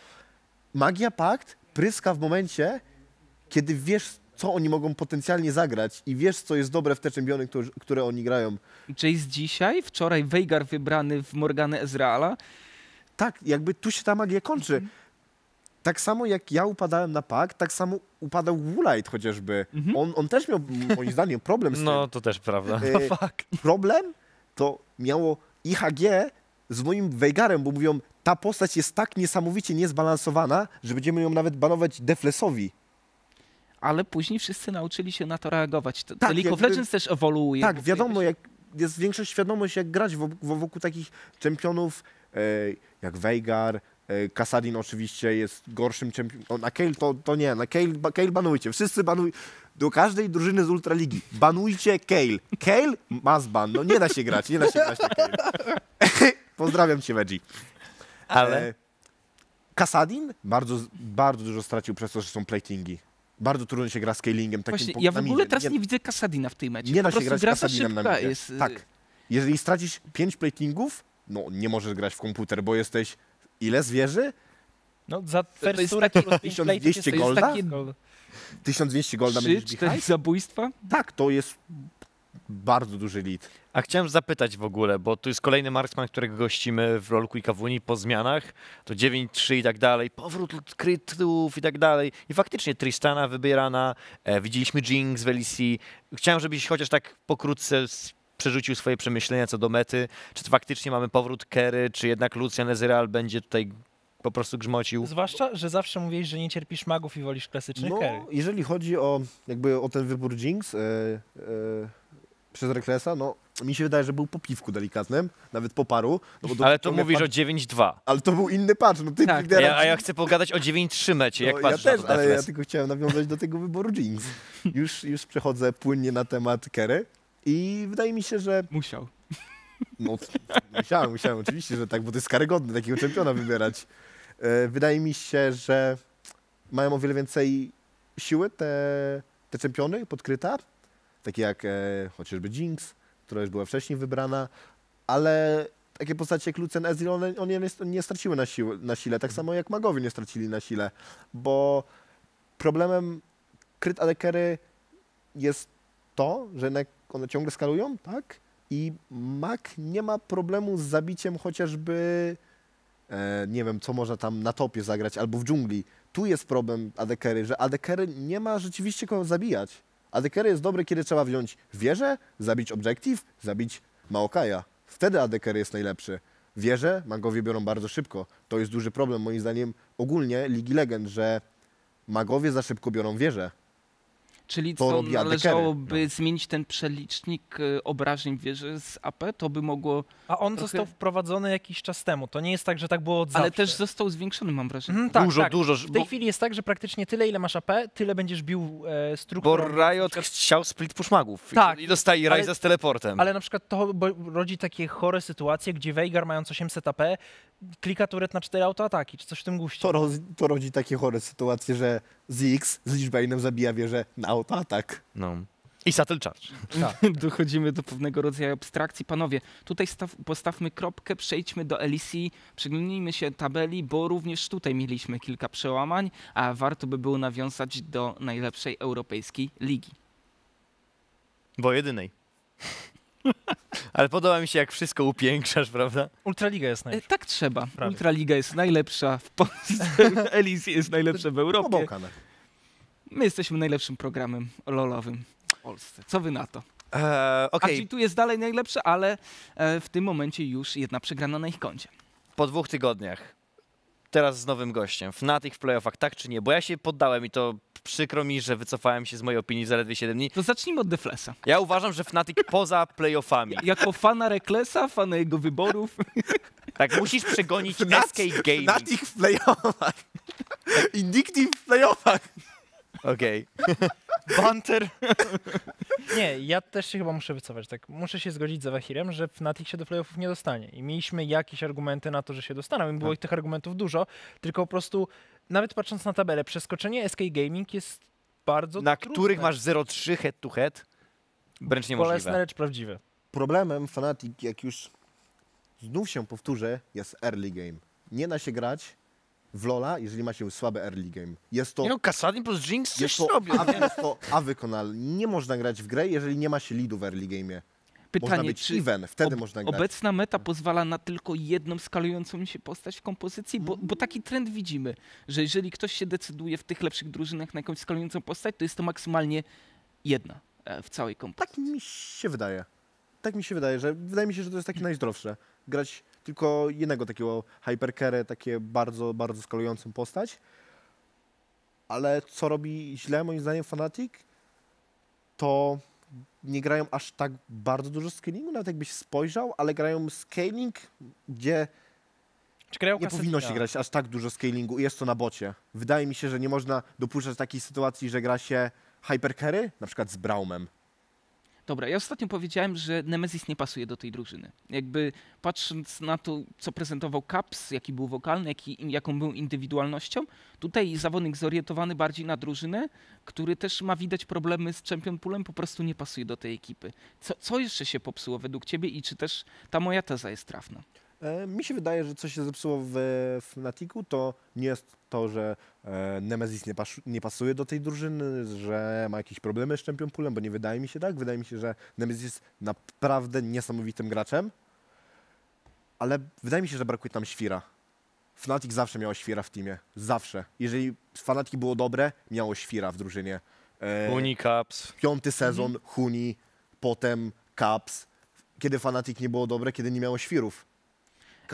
magia Pact pryska w momencie, kiedy wiesz, co oni mogą potencjalnie zagrać i wiesz, co jest dobre w te czempiony, które, które oni grają. Jace dzisiaj, wczoraj Veigar wybrany w Morganę Ezreala. Tak, jakby tu się ta magia kończy. Mhm. Tak samo jak ja upadałem na Pact, tak samo upadał Woolite chociażby. Mhm. On, on też miał, moim zdaniem, problem z tym. No, to też prawda. E, problem to miało I H G z moim Veigarem, bo mówią, ta postać jest tak niesamowicie niezbalansowana, że będziemy ją nawet banować Deflesowi. Ale później wszyscy nauczyli się na to reagować. To, tak, to League of Legends też ewoluuje. Tak, wiadomo, jak jest większa świadomość, jak grać wokół takich czempionów e, jak Veigar. Kasadin oczywiście jest gorszym czempionem. Na Kale to, to nie, na Kale, Kale banujcie. Wszyscy banuj. Do każdej drużyny z Ultraligi banujcie Kale. Kale ma zban. No nie da się grać, nie da się grać na Kale. Pozdrawiam cię, Veggie. Ale Kasadin bardzo, bardzo dużo stracił przez to, że są platingi. Bardzo trudno się gra z kalingiem. Takim Właśnie, ja w ogóle teraz nie, nie widzę Kasadina w tej meczu. Nie da się grać z Kasadinem na midzie. Jest... Tak. Jeżeli stracisz pięć platingów, no nie możesz grać w komputer, bo jesteś... Ile zwierzy? No za fersurę tysiąc dwieście golda? tysiąc dwieście golda będziesz bichać? Zabójstwa? Tak, to jest bardzo duży lead. A chciałem zapytać w ogóle, bo tu jest kolejny marksman, którego gościmy w Rolku i Kawuni po zmianach. To dziewięć trzy i tak dalej, powrót krytów i tak dalej. I faktycznie Tristana wybierana, e, widzieliśmy Jinx w L E C. Chciałem, żebyś chociaż tak pokrótce przerzucił swoje przemyślenia co do mety. Czy to faktycznie mamy powrót Kery, czy jednak Lucian Ezreal będzie tutaj po prostu grzmocił? Zwłaszcza, że zawsze mówisz, że nie cierpisz magów i wolisz klasyczny no, Kery. Jeżeli chodzi o, jakby o ten wybór Jinx yy, yy, przez Reklesa, no mi się wydaje, że był po piwku delikatnym, nawet po paru. No, do, ale to, to mówisz patch... o dziewięć dwa. Ale to był inny patch. No, ty tak. A, ja, a ja chcę pogadać o dziewięć trzy mecie, jak no, patrzysz ja też, na to, ale Defles. Ja tylko chciałem nawiązać do tego wyboru Jinx. Już, już przechodzę płynnie na temat Kery. I wydaje mi się, że... Musiał. No, musiałem, musiałem, oczywiście, że tak, bo to jest karygodne takiego czempiona wybierać. E, wydaje mi się, że mają o wiele więcej siły te, te czempiony podkryta, takie jak e, chociażby Jinx, która już była wcześniej wybrana, ale takie postacie jak Lucian Ezreal, one, one nie, nie straciły na, sił, na sile, tak samo jak magowie nie stracili na sile, bo problemem Kryt Adekery jest to, że one ciągle skalują, tak? I Mac nie ma problemu z zabiciem chociażby, e, nie wiem, co można tam na topie zagrać albo w dżungli. Tu jest problem A D C-ery, że A D C-ery nie ma rzeczywiście kogo zabijać. A D C-ery jest dobry, kiedy trzeba wziąć wieżę, zabić objective, zabić Maokaja. Wtedy A D C-ery jest najlepszy. Wieżę magowie biorą bardzo szybko. To jest duży problem, moim zdaniem, ogólnie Ligi Legend, że magowie za szybko biorą wieżę. Czyli to co, należałoby no. zmienić ten przelicznik obrażeń wieży z A P, to by mogło... A on trochę... został wprowadzony jakiś czas temu, to nie jest tak, że tak było od zawsze. Ale też został zwiększony, mam wrażenie. Mm, tak, dużo, tak. dużo. W tej bo... chwili jest tak, że praktycznie tyle, ile masz A P, tyle będziesz bił e, strukturą. Bo Riot przykład... chciał split push magów tak, i dostaje Ryza z teleportem. Ale na przykład to bo rodzi takie chore sytuacje, gdzie Veigar mając osiemset A P, klika turet na cztery autoataki, czy coś w tym guście. To, roz, to rodzi takie chore sytuacje, że Ziggs z Lichbainem zabija wieżę na autoatak. No. I Sattel Charge. Tak. Dochodzimy do pewnego rodzaju abstrakcji. Panowie, tutaj staw, postawmy kropkę, przejdźmy do Elisii, przyglądnijmy się tabeli, bo również tutaj mieliśmy kilka przełamań, a warto by było nawiązać do najlepszej europejskiej ligi. Bo jedynej. Ale podoba mi się, jak wszystko upiększasz, prawda? Ultraliga jest najlepsza. Tak trzeba. Prawie. Ultraliga jest najlepsza w Polsce, Elisy jest najlepsze w Europie. My jesteśmy najlepszym programem lolowym w Polsce. Co wy na to? Eee, okay. A czyli tu jest dalej najlepsze, ale e, w tym momencie już jedna przegrana na ich koncie. Po dwóch tygodniach, teraz z nowym gościem, Fnatic w playoffach, tak czy nie? Bo ja się poddałem i to... Przykro mi, że wycofałem się z mojej opinii zaledwie siedem dni. To zacznijmy od Deflesa. Ja uważam, że Fnatic poza playoffami. Jako fana Reklesa, fana jego wyborów. Tak, musisz przegonić Fnatic, S K Gaming. Fnatic w playoffach. Indictive w playoffach. Okej. Okay. Banter. Nie, ja też się chyba muszę wycofać. Tak, muszę się zgodzić z Zawahirem, że Fnatic się do playoffów nie dostanie. I mieliśmy jakieś argumenty na to, że się dostaną. I było tak. tych argumentów dużo, tylko po prostu... Nawet patrząc na tabelę, przeskoczenie S K Gaming jest bardzo na trudne. Których masz zero trzy head to head? Wręcz niemożliwe. Bolesne, lecz prawdziwe. Problemem Fnatic, jak już znów się powtórzę, jest early game. Nie da się grać w Lola, jeżeli ma się słabe early game. Jest to... No, Kasadin plus Jinx coś to, robią. A, jest to awykonalne. Nie można grać w grę, jeżeli nie ma się leadu w early game'ie. Pytanie, można być czy even, wtedy ob, można grać. Obecna meta pozwala na tylko jedną skalującą się postać w kompozycji, bo, bo taki trend widzimy, że jeżeli ktoś się decyduje w tych lepszych drużynach na jakąś skalującą postać, to jest to maksymalnie jedna w całej kompozycji. Tak mi się wydaje. Tak mi się wydaje, że wydaje mi się, że to jest takie najzdrowsze. Grać tylko jednego takiego hypercarry, takie bardzo, bardzo skalującą postać. Ale co robi źle moim zdaniem Fnatic, to... nie grają aż tak bardzo dużo scalingu, nawet jakbyś spojrzał, ale grają scaling, gdzie Czy grają nie kasetina? powinno się grać aż tak dużo scalingu i jest to na bocie. Wydaje mi się, że nie można dopuszczać takiej sytuacji, że gra się hypercarry, na przykład z Braumem. Dobra, ja ostatnio powiedziałem, że Nemesis nie pasuje do tej drużyny. Jakby patrząc na to, co prezentował Caps, jaki był wokalny, jaki, jaką był indywidualnością, tutaj zawodnik zorientowany bardziej na drużynę, który też ma widać problemy z Champion Poolem, po prostu nie pasuje do tej ekipy. Co, co jeszcze się popsuło według ciebie i czy też ta moja teza jest trafna? E, mi się wydaje, że co się zepsuło w Fnaticu, to nie jest to, że e, Nemesis nie, pas, nie pasuje do tej drużyny, że ma jakieś problemy z Champion Poolem, bo nie wydaje mi się tak. Wydaje mi się, że Nemesis jest naprawdę niesamowitym graczem, ale wydaje mi się, że brakuje tam świra. Fnatic zawsze miało świra w teamie. Zawsze. Jeżeli Fnatic było dobre, miało świra w drużynie. E, Huni, Caps. Piąty sezon, mhm. Huni, potem Caps. Kiedy Fnatic nie było dobre, kiedy nie miało świrów.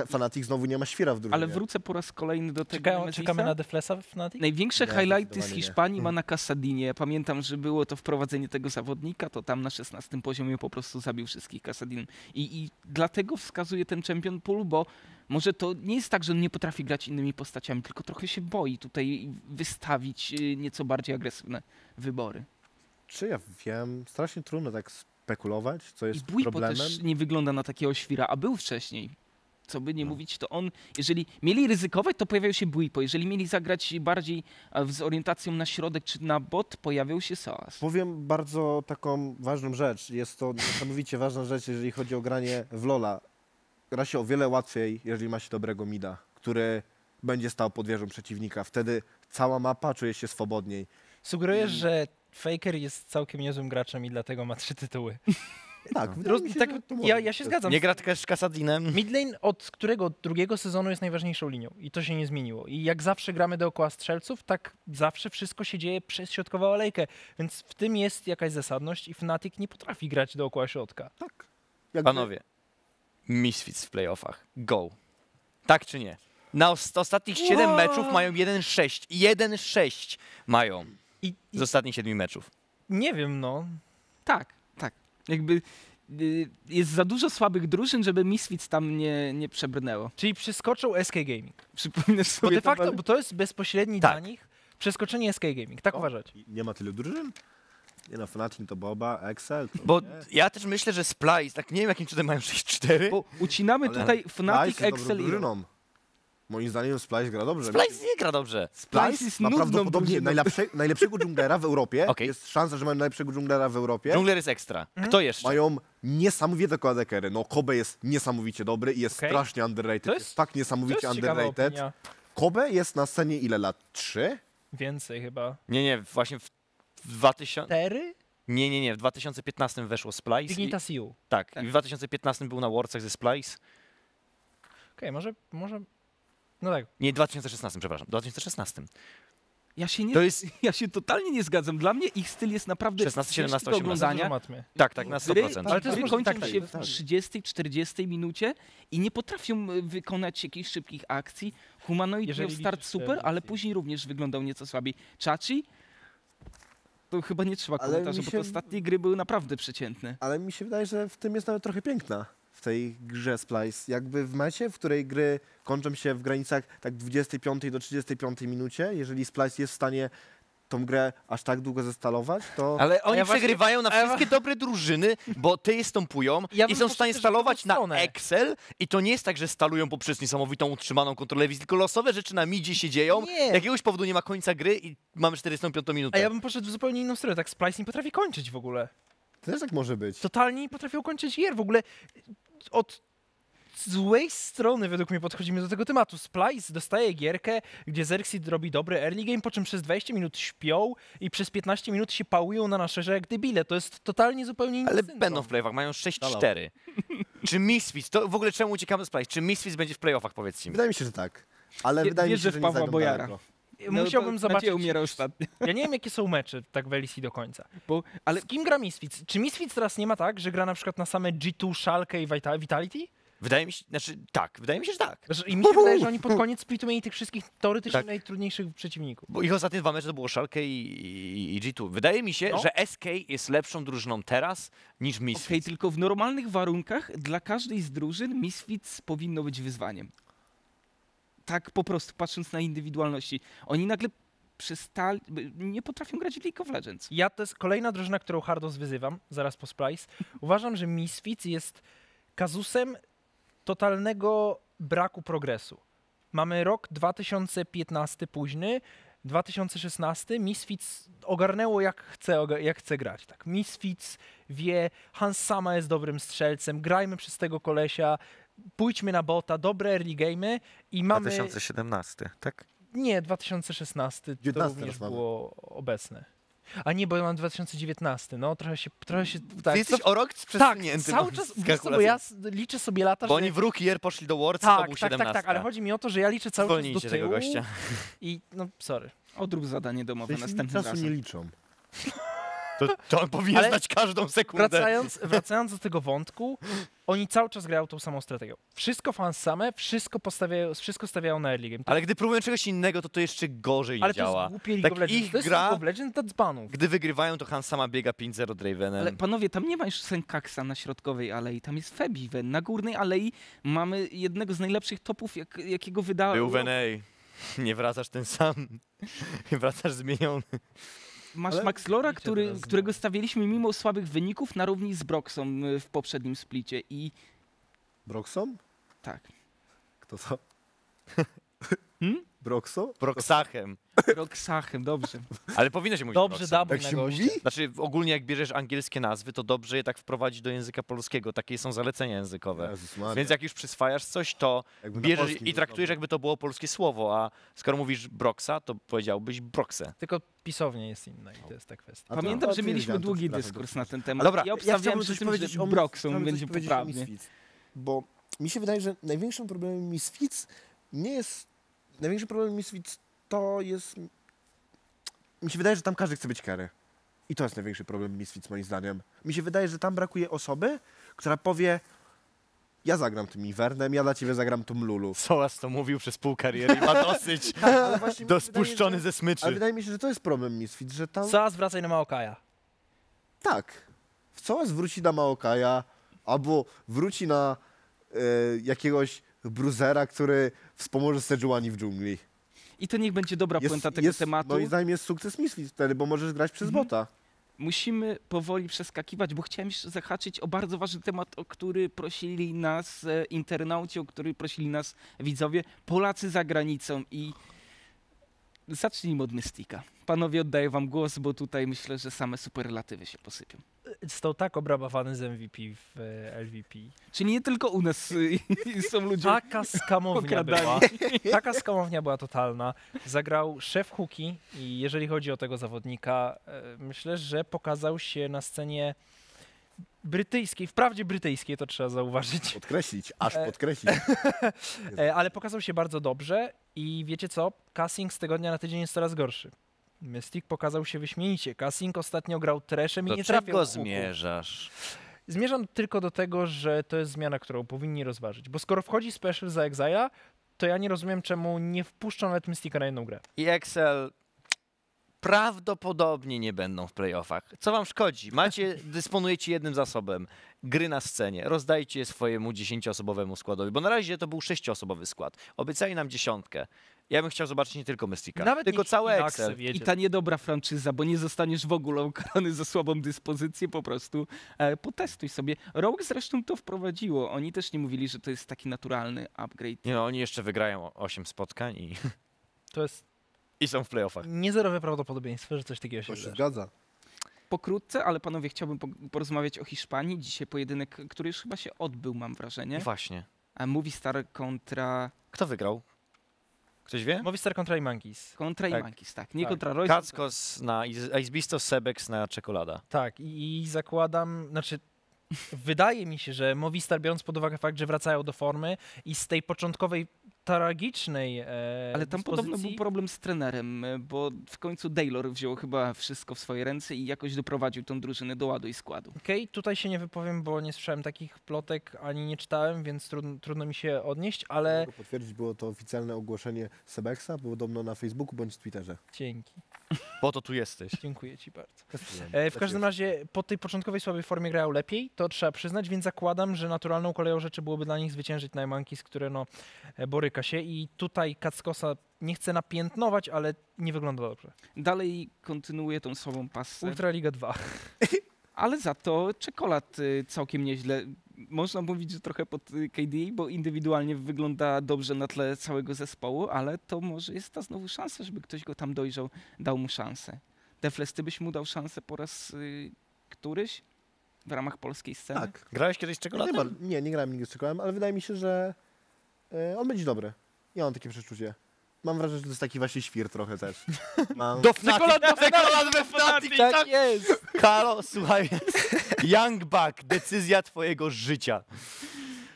Fnatic znowu nie ma świra w drużynie. Ale wrócę po raz kolejny do tego. Czeka, czekamy na Deflesa w Fnatic? Największe nie, highlighty z Hiszpanii nie. ma na Kasadinie. Ja pamiętam, że było to wprowadzenie tego zawodnika, to tam na szesnastym poziomie po prostu zabił wszystkich Kasadin. I, i dlatego wskazuje ten Champion Pool, bo może to nie jest tak, że on nie potrafi grać innymi postaciami, tylko trochę się boi tutaj wystawić nieco bardziej agresywne wybory. Czy ja wiem, strasznie trudno tak spekulować, co jest I Bujpo problemem. Też nie wygląda na takiego świra, a był wcześniej. Co by nie no. mówić, to on, jeżeli mieli ryzykować, to pojawiał się Bujpo. Jeżeli mieli zagrać bardziej z orientacją na środek czy na bot, pojawiał się Soas. Powiem bardzo taką ważną rzecz. Jest to niesamowicie ważna rzecz, jeżeli chodzi o granie w Lola. Gra się o wiele łatwiej, jeżeli ma się dobrego mida, który będzie stał pod wieżą przeciwnika. Wtedy cała mapa czuje się swobodniej. Sugerujesz, hmm. że Faker jest całkiem niezłym graczem i dlatego ma trzy tytuły. Tak, no. się, tak to ja, ja się zgadzam. Nie gra tylko z Kasadinem. Midlane od którego od drugiego sezonu jest najważniejszą linią i to się nie zmieniło. I jak zawsze gramy dookoła strzelców, tak zawsze wszystko się dzieje przez środkową alejkę. Więc w tym jest jakaś zasadność i Fnatic nie potrafi grać dookoła środka. Tak. Jakby... Panowie, Misfits w playoffach. Go. Tak czy nie? Na ostatnich wow. siedmiu meczów mają jeden sześć. jeden sześć mają I, i... z ostatnich siedmiu meczów. Nie wiem, no. Tak, tak. Jakby y, jest za dużo słabych drużyn, żeby Misfits tam nie, nie przebrnęło. Czyli przeskoczył S K Gaming. Przypomnę sobie. Bo de facto, bo to jest bezpośredni tak. dla nich przeskoczenie S K Gaming, tak o, uważać. Nie ma tylu drużyn? Nie no, Fnatic to Boba, Excel to Bo nie. ja też myślę, że Splyce, tak nie wiem jakim tutaj mają sześć cztery. Bo ucinamy ale tutaj Fnatic, Excel i... Moim zdaniem Splyce gra dobrze. Splyce nie gra dobrze. Splyce jest ma prawdopodobnie najlepsze, najlepszego dżunglera w Europie. Okay. Jest szansa, że mają najlepszego dżunglera w Europie. Dżungler jest ekstra. Kto hmm? jeszcze? Mają niesamowite koadekery. No Kobe jest niesamowicie dobry i jest okay. strasznie underrated. Jest, jest tak niesamowicie jest underrated. Kobe jest na scenie ile lat? Trzy? Więcej chyba. Nie, nie, właśnie w dwa tysiące... Cztery? Nie, nie, nie. W dwa tysiące piętnastym weszło Splyce. Dignitas i... U. Tak, tak. I w dwa tysiące piętnastym był na Worldsach ze Splyce. Okej, okay, może... może... No tak. Nie, dwa tysiące szesnastym, przepraszam. dwa tysiące szesnastym. Ja się, nie, to jest... ja się totalnie nie zgadzam. Dla mnie ich styl jest naprawdę szesnaście, siedemnaście, do oglądania. Tak, tak, na sto procent. Gry, ale to gry kończą tak, się tak, w trzydziestej, czterdziestej minucie i nie potrafią wykonać jakichś szybkich akcji. Humanoid miał start super, ale później również wyglądał nieco słabiej. Chachi? To chyba nie trzeba komentarza, się... bo te ostatnie gry były naprawdę przeciętne. Ale mi się wydaje, że w tym jest nawet trochę piękna. W tej grze Splyce, jakby w mecie, w której gry kończą się w granicach tak dwudziestej piątej do trzydziestej piątej minucie, jeżeli Splyce jest w stanie tą grę aż tak długo zestalować, to... Ale oni ja przegrywają właśnie... na wszystkie dobre drużyny, bo te je stąpują ja i są w stanie stalować na Excel i to nie jest tak, że stalują poprzez niesamowitą utrzymaną kontrolę wizji, tylko losowe rzeczy na midzie się dzieją, nie. jakiegoś powodu nie ma końca gry i mamy czterdziestą piątą minutę. A ja bym poszedł w zupełnie inną stronę, tak Splyce nie potrafi kończyć w ogóle. Też tak może być. Totalnie nie potrafią kończyć gier. W ogóle od złej strony według mnie podchodzimy do tego tematu. Splyce dostaje gierkę, gdzie Zerxid robi dobry early game, po czym przez dwadzieścia minut śpią i przez piętnaście minut się pałują na nasze, że jak debile. To jest totalnie zupełnie inny. Ale będą w playoffach, mają sześć cztery. Czy Misfits, to w ogóle czemu uciekamy z Splyce? Czy Misfits będzie w playoffach, powiedzcie mi? Wydaje mi się, że tak. Ale wydaje mi się, że nie zajdą daleko. Musiałbym no zobaczyć. Umiera ostatnio. Ja nie wiem, jakie są mecze tak w L E C do końca. Bo, ale z kim gra Misfits? Czy Misfits teraz nie ma tak, że gra na przykład na same G dwa, Szalkę i Vitality? Wydaje mi się, znaczy tak, wydaje mi się, że tak. I mi się wydaje, że oni pod koniec splitu mieli tych wszystkich teoretycznie tak. najtrudniejszych przeciwników. Bo ich ostatnie dwa mecze to było Szalkę i, i, i G dwa. Wydaje mi się, no. że S K jest lepszą drużyną teraz niż Misfits. Okej, okay, tylko w normalnych warunkach dla każdej z drużyn Misfits powinno być wyzwaniem. Tak po prostu, patrząc na indywidualności. Oni nagle przestali, nie potrafią grać w League of Legends. Ja to jest kolejna drużyna, którą hardos wyzywam, zaraz po Splyce. Uważam, że Misfits jest kazusem totalnego braku progresu. Mamy rok dwa tysiące piętnasty późny, dwa tysiące szesnasty. Misfits ogarnęło jak chce, jak chce grać. Tak. Misfits wie, Hans Sama jest dobrym strzelcem, grajmy przez tego kolesia, pójdźmy na bota, dobre early game'y i mamy... dwa tysiące siedemnasty, tak? Nie, dwa tysiące szesnasty to również było obecne. A nie, bo ja mam dwa tysiące dziewiętnasty, no trochę się... Trochę się tak. Ty jesteś o rok przesunięty. Tak, cały czas, bo ja liczę sobie lata, bo że... oni w rookie year poszli do Worlds, tak, to był tak, siedemnasty. Tak, tak, ale chodzi mi o to, że ja liczę cały Zwolnijcie czas do tyłu. Zwolnijcie tego gościa. I no, sorry. Odrób zadanie domowe następnym razem. Czasu nie liczą. To, to on powinien ale znać każdą sekundę. Wracając, wracając do tego wątku, oni cały czas grają tą samą strategią. Wszystko fans same, wszystko, postawiają, wszystko stawiają na early game. Ale gdy próbują czegoś innego, to to jeszcze gorzej ale działa. Ale to jest głupie League tak of Legends. To jest League of Legends dla dzbanów. Gdy wygrywają, to Hans Sama biega pięć zero Dravenem. Ale panowie, tam nie ma już Senkaksa na środkowej alei, tam jest Febiven. Na górnej alei mamy jednego z najlepszych topów, jak, jakiego wydał. Był W N A. Nie wracasz ten sam. Wracasz zmieniony. Masz Maxlora, który, którego stawialiśmy mimo słabych wyników na równi z Broxą w poprzednim splicie i... Broxą? Tak. Kto to? Hmm? Broxo? Broxachem. Broxachem, dobrze. Ale powinno się mówić dobrze double na gości. Znaczy ogólnie jak bierzesz angielskie nazwy, to dobrze je tak wprowadzić do języka polskiego. Takie są zalecenia językowe. Więc jak już przyswajasz coś, to jakby bierzesz i traktujesz jakby to było polskie słowo, a skoro mówisz Broxa, to powiedziałbyś Broxę. Tylko pisownie jest inna i to jest ta kwestia. Pamiętam, że mieliśmy długi dyskurs na ten temat. Dobra, ja obstawiałem, że powiedzieć o Broxum będzie poprawnie. Bo mi się wydaje, że największym problemem Misfits nie jest... Największy problem Misfits to jest... Mi się wydaje, że tam każdy chce być carry. I to jest największy problem Misfits moim zdaniem. Mi się wydaje, że tam brakuje osoby, która powie ja zagram tym Ivernem, ja dla ciebie zagram tym Lulu. Sołas to mówił przez pół kariery i ma dosyć. Do spuszczony ze smyczy. Ale wydaje mi się, że to jest problem Misfits, że tam... Sołas wracaj na Maokaja. Tak. Sołas wróci na Maokaja albo wróci na y, jakiegoś bruzera, który wspomoże Sejuani w dżungli. I to niech będzie dobra jest, puenta tego jest, tematu. Moim zdaniem jest sukces Misfits wtedy, bo możesz grać przez mhm. bota. Musimy powoli przeskakiwać, bo chciałem jeszcze zahaczyć o bardzo ważny temat, o który prosili nas e, internauci, o który prosili nas widzowie. Polacy za granicą i zacznijmy od Mystika. Panowie, oddaję wam głos, bo tutaj myślę, że same superlatywy się posypią. Został tak obrabowany z M V P w L V P. Czyli nie tylko u nas y, y, są ludzie Taka skamownia była. Taka skamownia była totalna. Zagrał szef Huki i jeżeli chodzi o tego zawodnika, y, myślę, że pokazał się na scenie brytyjskiej, wprawdzie brytyjskiej, to trzeba zauważyć. Podkreślić, aż podkreślić. Ale pokazał się bardzo dobrze i wiecie co? Casting z tygodnia na tydzień jest coraz gorszy. Mystik pokazał się wyśmienicie. Kassing ostatnio grał treszem i nie trafiał. Do czego zmierzasz? Zmierzam tylko do tego, że to jest zmiana, którą powinni rozważyć. Bo skoro wchodzi special za Exile'a, to ja nie rozumiem, czemu nie wpuszczą nawet Mystika na jedną grę. I Excel prawdopodobnie nie będą w playoffach. Co wam szkodzi? Macie, dysponujecie jednym zasobem. Gry na scenie. Rozdajcie je swojemu dziesięcioosobowemu składowi. Bo na razie to był sześcioosobowy skład. Obiecali nam dziesiątkę. Ja bym chciał zobaczyć nie tylko Mystika, nawet tylko cały Excel. I ta niedobra franczyza, bo nie zostaniesz w ogóle ukarany za słabą dyspozycję, po prostu e, potestuj sobie. Rogue zresztą to wprowadziło. Oni też nie mówili, że to jest taki naturalny upgrade. Nie, no, oni jeszcze wygrają osiem spotkań i... To jest... I są w playoffach. Niezerowe prawdopodobieństwo, że coś takiego się wydarzy. Zgadza. Pokrótce, ale panowie, chciałbym porozmawiać o Hiszpanii. Dzisiaj pojedynek, który już chyba się odbył, mam wrażenie. Właśnie. A Movistar kontra... Kto wygrał? Ktoś wie? Movistar kontra i Monkeys. Kontra tak. i Monkeys, tak. Nie tak. kontra Royce. Kackos to... na Izbistos, Sebex na czekolada. Tak, i, i zakładam, znaczy wydaje mi się, że Movistar, biorąc pod uwagę fakt, że wracają do formy i z tej początkowej tragicznej e, ale tam dyspozycji... podobno był problem z trenerem, bo w końcu Daylor wziął chyba wszystko w swoje ręce i jakoś doprowadził tą drużynę do ładu i składu. Okej, okay, tutaj się nie wypowiem, bo nie słyszałem takich plotek, ani nie czytałem, więc trudno, trudno mi się odnieść, ale... Mogę potwierdzić, było to oficjalne ogłoszenie Sebexa, podobno na Facebooku bądź Twitterze. Dzięki. Bo to tu jesteś. Dziękuję ci bardzo. E, w każdym razie po tej początkowej słabej formie grają lepiej, to trzeba przyznać, więc zakładam, że naturalną koleją rzeczy byłoby dla nich zwyciężyć Najmankis, które no borykają się i tutaj Kackosa nie chcę napiętnować, ale nie wygląda dobrze. Dalej kontynuuje tą słabą pasę. Ultraliga dwa. Ale za to czekolad całkiem nieźle. Można mówić, że trochę pod K D, bo indywidualnie wygląda dobrze na tle całego zespołu, ale to może jest ta znowu szansa, żeby ktoś go tam dojrzał, dał mu szansę. Defles, ty byś mu dał szansę po raz y, któryś w ramach polskiej sceny? Tak. Grałeś kiedyś z czekoladą? No, nie, nie grałem nigdy z czekoladą, ale wydaje mi się, że on będzie dobry. Ja mam takie przeczucie. Mam wrażenie, że to jest taki właśnie świr trochę też. Mam... Do Fnatic! Dekolad we Fnatic! Tak, tak jest! Karol, słuchaj. Young Buck, decyzja twojego życia.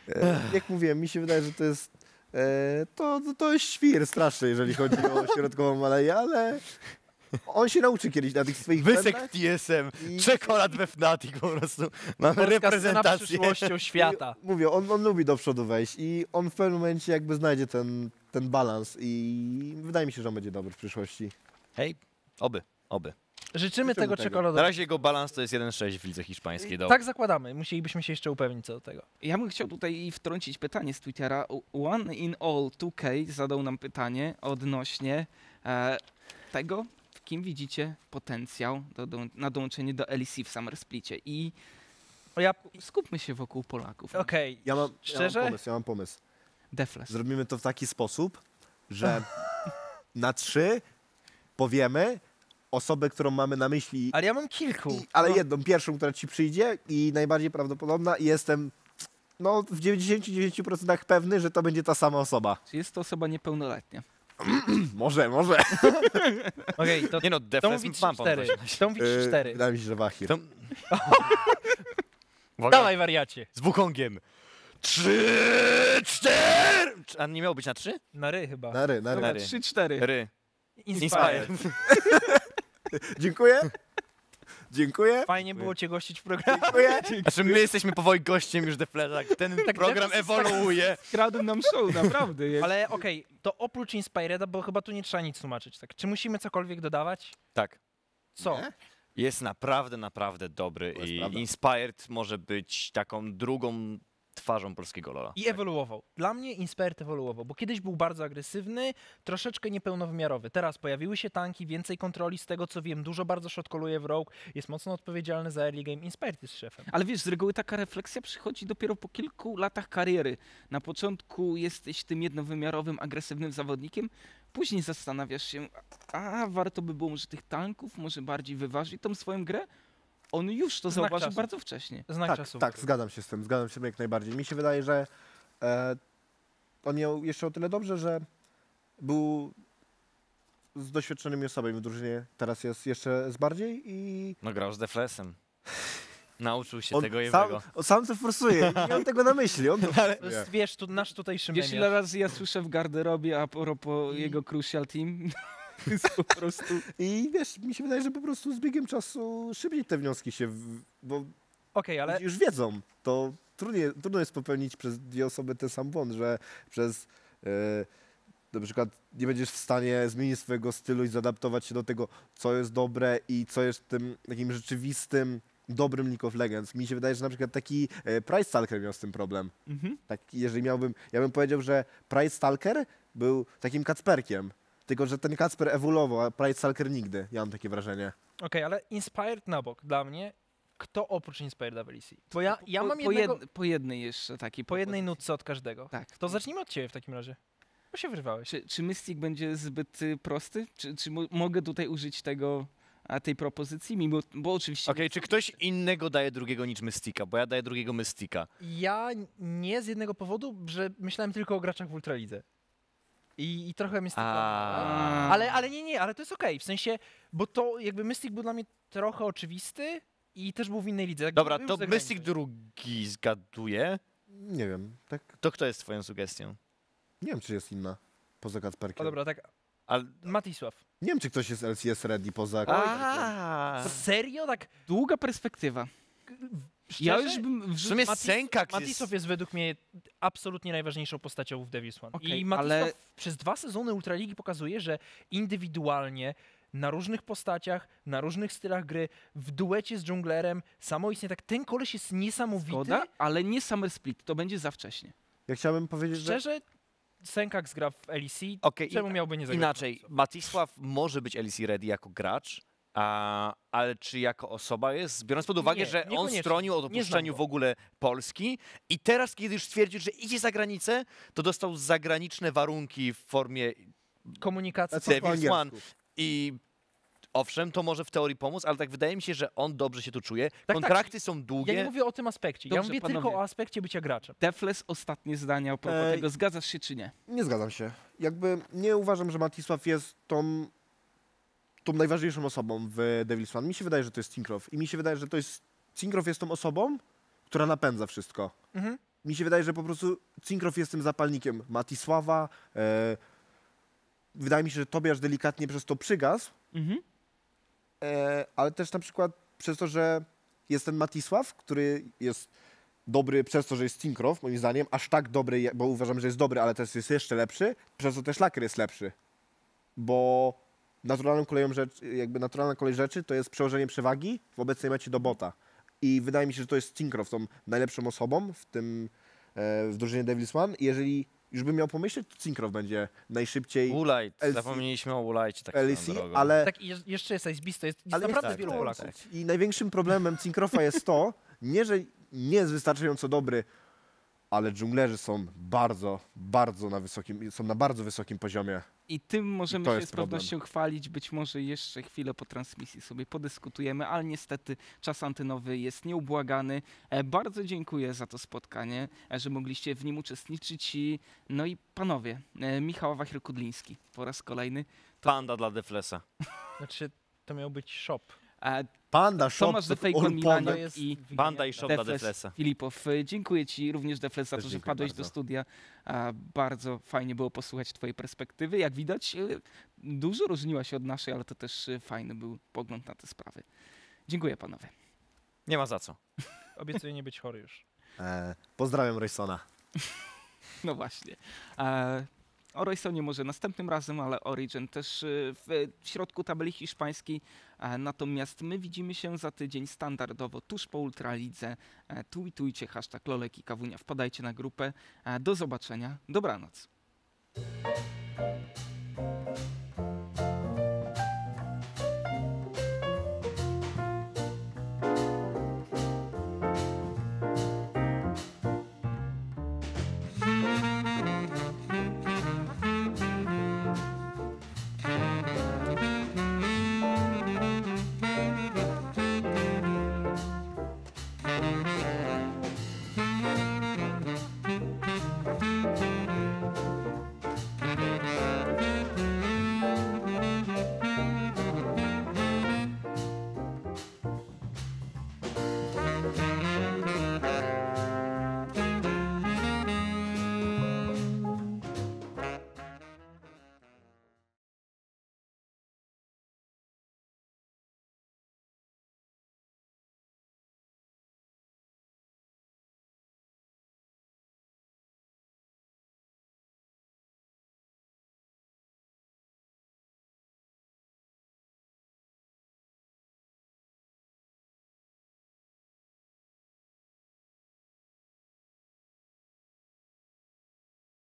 E, jak mówiłem, mi się wydaje, że to jest... E, to, to, to jest świr straszny, jeżeli chodzi o środkową aleję, ale... On się nauczy kiedyś na tych swoich Wysek w T S M, i... czekolad we Fnatic po prostu. Mamy reprezentację. Przyszłością świata. I, mówię, on, on lubi do przodu wejść i on w pewnym momencie jakby znajdzie ten, ten balans i wydaje mi się, że on będzie dobry w przyszłości. Hej, oby, oby. Życzymy tego, tego czekoladu. Na razie jego balans to jest jeden przecinek sześć w lidze hiszpańskiej. Dobre. Tak zakładamy. Musielibyśmy się jeszcze upewnić co do tego. Ja bym chciał tutaj wtrącić pytanie z Twittera. One in all two K zadał nam pytanie odnośnie e, tego... Kim widzicie potencjał do, do, na dołączenie do L E C w Summer Splicie? I ja, skupmy się wokół Polaków. Okej, okay. ja, ja mam pomysł, ja mam pomysł. Defles. Zrobimy to w taki sposób, że na trzy powiemy osobę, którą mamy na myśli. Ale ja mam kilku. I, ale no. jedną, pierwszą, która ci przyjdzie i najbardziej prawdopodobna i jestem no, w dziewięćdziesięciu dziewięciu procentach pewny, że to będzie ta sama osoba. Czy jest to osoba niepełnoletnia? może, może. Okej, okay, to, nie no, Defles mam pomysł. To mówić cztery. Wydaje mi się, że Wahir. To... Dawaj wariacie. Z Wukongiem. Trzy, cztery! A nie miało być na trzy? Na ry chyba. Na ry, na ry. Na ry. Trzy, cztery. Ry. Inspire. Inspire. Dziękuję. Dziękuję. Fajnie było cię gościć w programie. Dziękuję. Znaczy my jesteśmy powoli gościem już Deflesa. Ten tak program ewoluuje. Skradł nam show, naprawdę. Jest. Ale okej, okay, to oprócz Inspireda, bo chyba tu nie trzeba nic tłumaczyć. Tak? Czy musimy cokolwiek dodawać? Tak. Co? Nie? Jest naprawdę, naprawdę dobry i prawda. Inspired może być taką drugą twarzą polskiego Lola. I ewoluował. Dla mnie Inspired ewoluował, bo kiedyś był bardzo agresywny, troszeczkę niepełnowymiarowy. Teraz pojawiły się tanki, więcej kontroli, z tego co wiem, dużo bardzo shotkoluje w Rogue, jest mocno odpowiedzialny za early game, Inspired jest szefem. Ale wiesz, z reguły taka refleksja przychodzi dopiero po kilku latach kariery. Na początku jesteś tym jednowymiarowym, agresywnym zawodnikiem, później zastanawiasz się, a warto by było może tych tanków, może bardziej wyważyć tą swoją grę? On już to zauważył bardzo wcześnie. Znak tak, czasu. Tak, zgadzam się z tym, zgadzam się z tym jak najbardziej. Mi się wydaje, że e, on miał jeszcze o tyle dobrze, że był z doświadczonymi osobami w drużynie. Teraz jest jeszcze z bardziej i... No grał z Deflesem. Nauczył się on tego jednego. On sam to forsuje, nie mam tego na myśli. On to... Ale, yeah. Wiesz, tu, nasz tutaj Szymieniarz. Wiesz ile razy ja słyszę w garderobie a propos I... jego Crucial Team? po prostu. I wiesz, mi się wydaje, że po prostu z biegiem czasu szybciej te wnioski się, w... bo okay, ale... już wiedzą. To trudniej, trudno jest popełnić przez dwie osoby ten sam błąd, że przez yy, na przykład nie będziesz w stanie zmienić swojego stylu i zaadaptować się do tego, co jest dobre i co jest w tym takim rzeczywistym dobrym League of Legends. Mi się wydaje, że na przykład taki e, Price Stalker miał z tym problem. Mm-hmm. Tak, jeżeli miałbym, ja bym powiedział, że Price Stalker był takim Kacperkiem, tylko że ten Kacper ewoluował, a Price Stalker nigdy. Ja mam takie wrażenie. Okej, okay, ale Inspired na bok dla mnie. Kto oprócz Inspired w L E C? Bo ja, ja mam po, po, jednego... jed, po jednej jeszcze takiej. Po jednej nutce od każdego. Tak. To zacznijmy od ciebie w takim razie. Bo się wyrwałeś. Czy, czy Mystik będzie zbyt y, prosty? Czy, czy mo mogę tutaj użyć tego... A tej propozycji, mimo, bo oczywiście... Okej, okay, czy ktoś innego daje drugiego niż Mystika? Bo ja daję drugiego Mystika. Ja nie z jednego powodu, że myślałem tylko o graczach w Ultralidze. I, i trochę Mystika... Ale, ale nie, nie, ale to jest okej. Okay. W sensie, bo to jakby Mystik był dla mnie trochę oczywisty i też był w innej lidze. Dobra, to Mystik drugi zgaduje. Nie wiem, tak... To kto jest twoją sugestią? Nie wiem, czy jest inna poza Kacperkiem. O dobra, tak... Ale... Matisław. Nie wiem, czy ktoś jest L C S ready poza... A serio? Tak długa perspektywa. Szczerze? Ja już bym... W sumie Matis... Sękak Matisław jest... jest według mnie absolutnie najważniejszą postacią w Devil's One. Okay, I Matisław ale... przez dwa sezony Ultraligi pokazuje, że indywidualnie, na różnych postaciach, na różnych stylach gry, w duecie z dżunglerem, samoistnie tak, ten koleś jest niesamowity. Zgoda, ale nie Summer Split, to będzie za wcześnie. Ja chciałbym powiedzieć, szczerze, że... Sękak zgra w L E C, okay, czemu miałby nie zagrać? Inaczej, Matisław może być L E C ready jako gracz, a, ale czy jako osoba jest? Biorąc pod uwagę, nie, że on stronił od opuszczeniu w ogóle Polski i teraz, kiedy już stwierdził, że idzie za granicę, to dostał zagraniczne warunki w formie komunikacji Devil's One. I owszem, to może w teorii pomóc, ale tak wydaje mi się, że on dobrze się tu czuje. Tak, kontrakty tak. są długie. Ja nie mówię o tym aspekcie. Dobrze, ja mówię panowie. tylko o aspekcie bycia graczem. Defles, ostatnie zdania o propos eee, tego. Zgadzasz się czy nie? Nie zgadzam się. Jakby nie uważam, że Matisław jest tą, tą najważniejszą osobą w Devil's One. Mi się wydaje, że to jest Cinkrow. I mi się wydaje, że to jest Cinkrow jest tą osobą, która napędza wszystko. Mhm. Mi się wydaje, że po prostu Cinkrow jest tym zapalnikiem Matisława. Eee, wydaje mi się, że Tobiasz delikatnie przez to przygasł. Mhm. E, ale też na przykład przez to, że jest ten Matisław, który jest dobry przez to, że jest Cinkrow, moim zdaniem, aż tak dobry, bo uważam, że jest dobry, ale też jest jeszcze lepszy, przez to też Laker jest lepszy, bo naturalną koleją rzecz, jakby naturalna kolej rzeczy to jest przełożenie przewagi w obecnej mecie do bota i wydaje mi się, że to jest Cinkrow tą najlepszą osobą w tym e, w drużynie Devil's One. I jeżeli już bym miał pomyśleć, to Cinkrow będzie najszybciej. Ulaj, zapomnieliśmy o Ulajcie. Tak L C, ale... Tak, i jeszcze jest Icebeast, to jest ale naprawdę tak, wielu tak, Polaków. Tak. I największym problemem Cinkrowa jest to, nie, że nie jest wystarczająco dobry ale dżunglerzy są bardzo, bardzo na wysokim, są na bardzo wysokim poziomie. I tym możemy I się z pewnością problem. chwalić, być może jeszcze chwilę po transmisji sobie podyskutujemy, ale niestety czas antenowy jest nieubłagany. Bardzo dziękuję za to spotkanie, że mogliście w nim uczestniczyć. I, no i panowie, Michał Wachel-Kudliński po raz kolejny. To... Panda dla Deflesa. Znaczy, to miał być shop. Panda, Tomasz de Fejkon Milaniuk i Panda i Shop Defles Filipow. Dziękuję ci również, Defles, za to, że wpadłeś bardzo. do studia. Bardzo fajnie było posłuchać twojej perspektywy. Jak widać, dużo różniła się od naszej, ale to też fajny był pogląd na te sprawy. Dziękuję, panowie. Nie ma za co. Obiecuję nie być chory już. E, pozdrawiam Rysona. No właśnie. E, O Roysonie może następnym razem, ale Origin też w środku tabeli hiszpańskiej. Natomiast my widzimy się za tydzień standardowo tuż po Ultralidze. Tweetujcie hashtag Lolek i Kawunia. Wpadajcie na grupę. Do zobaczenia. Dobranoc. We'll be right back.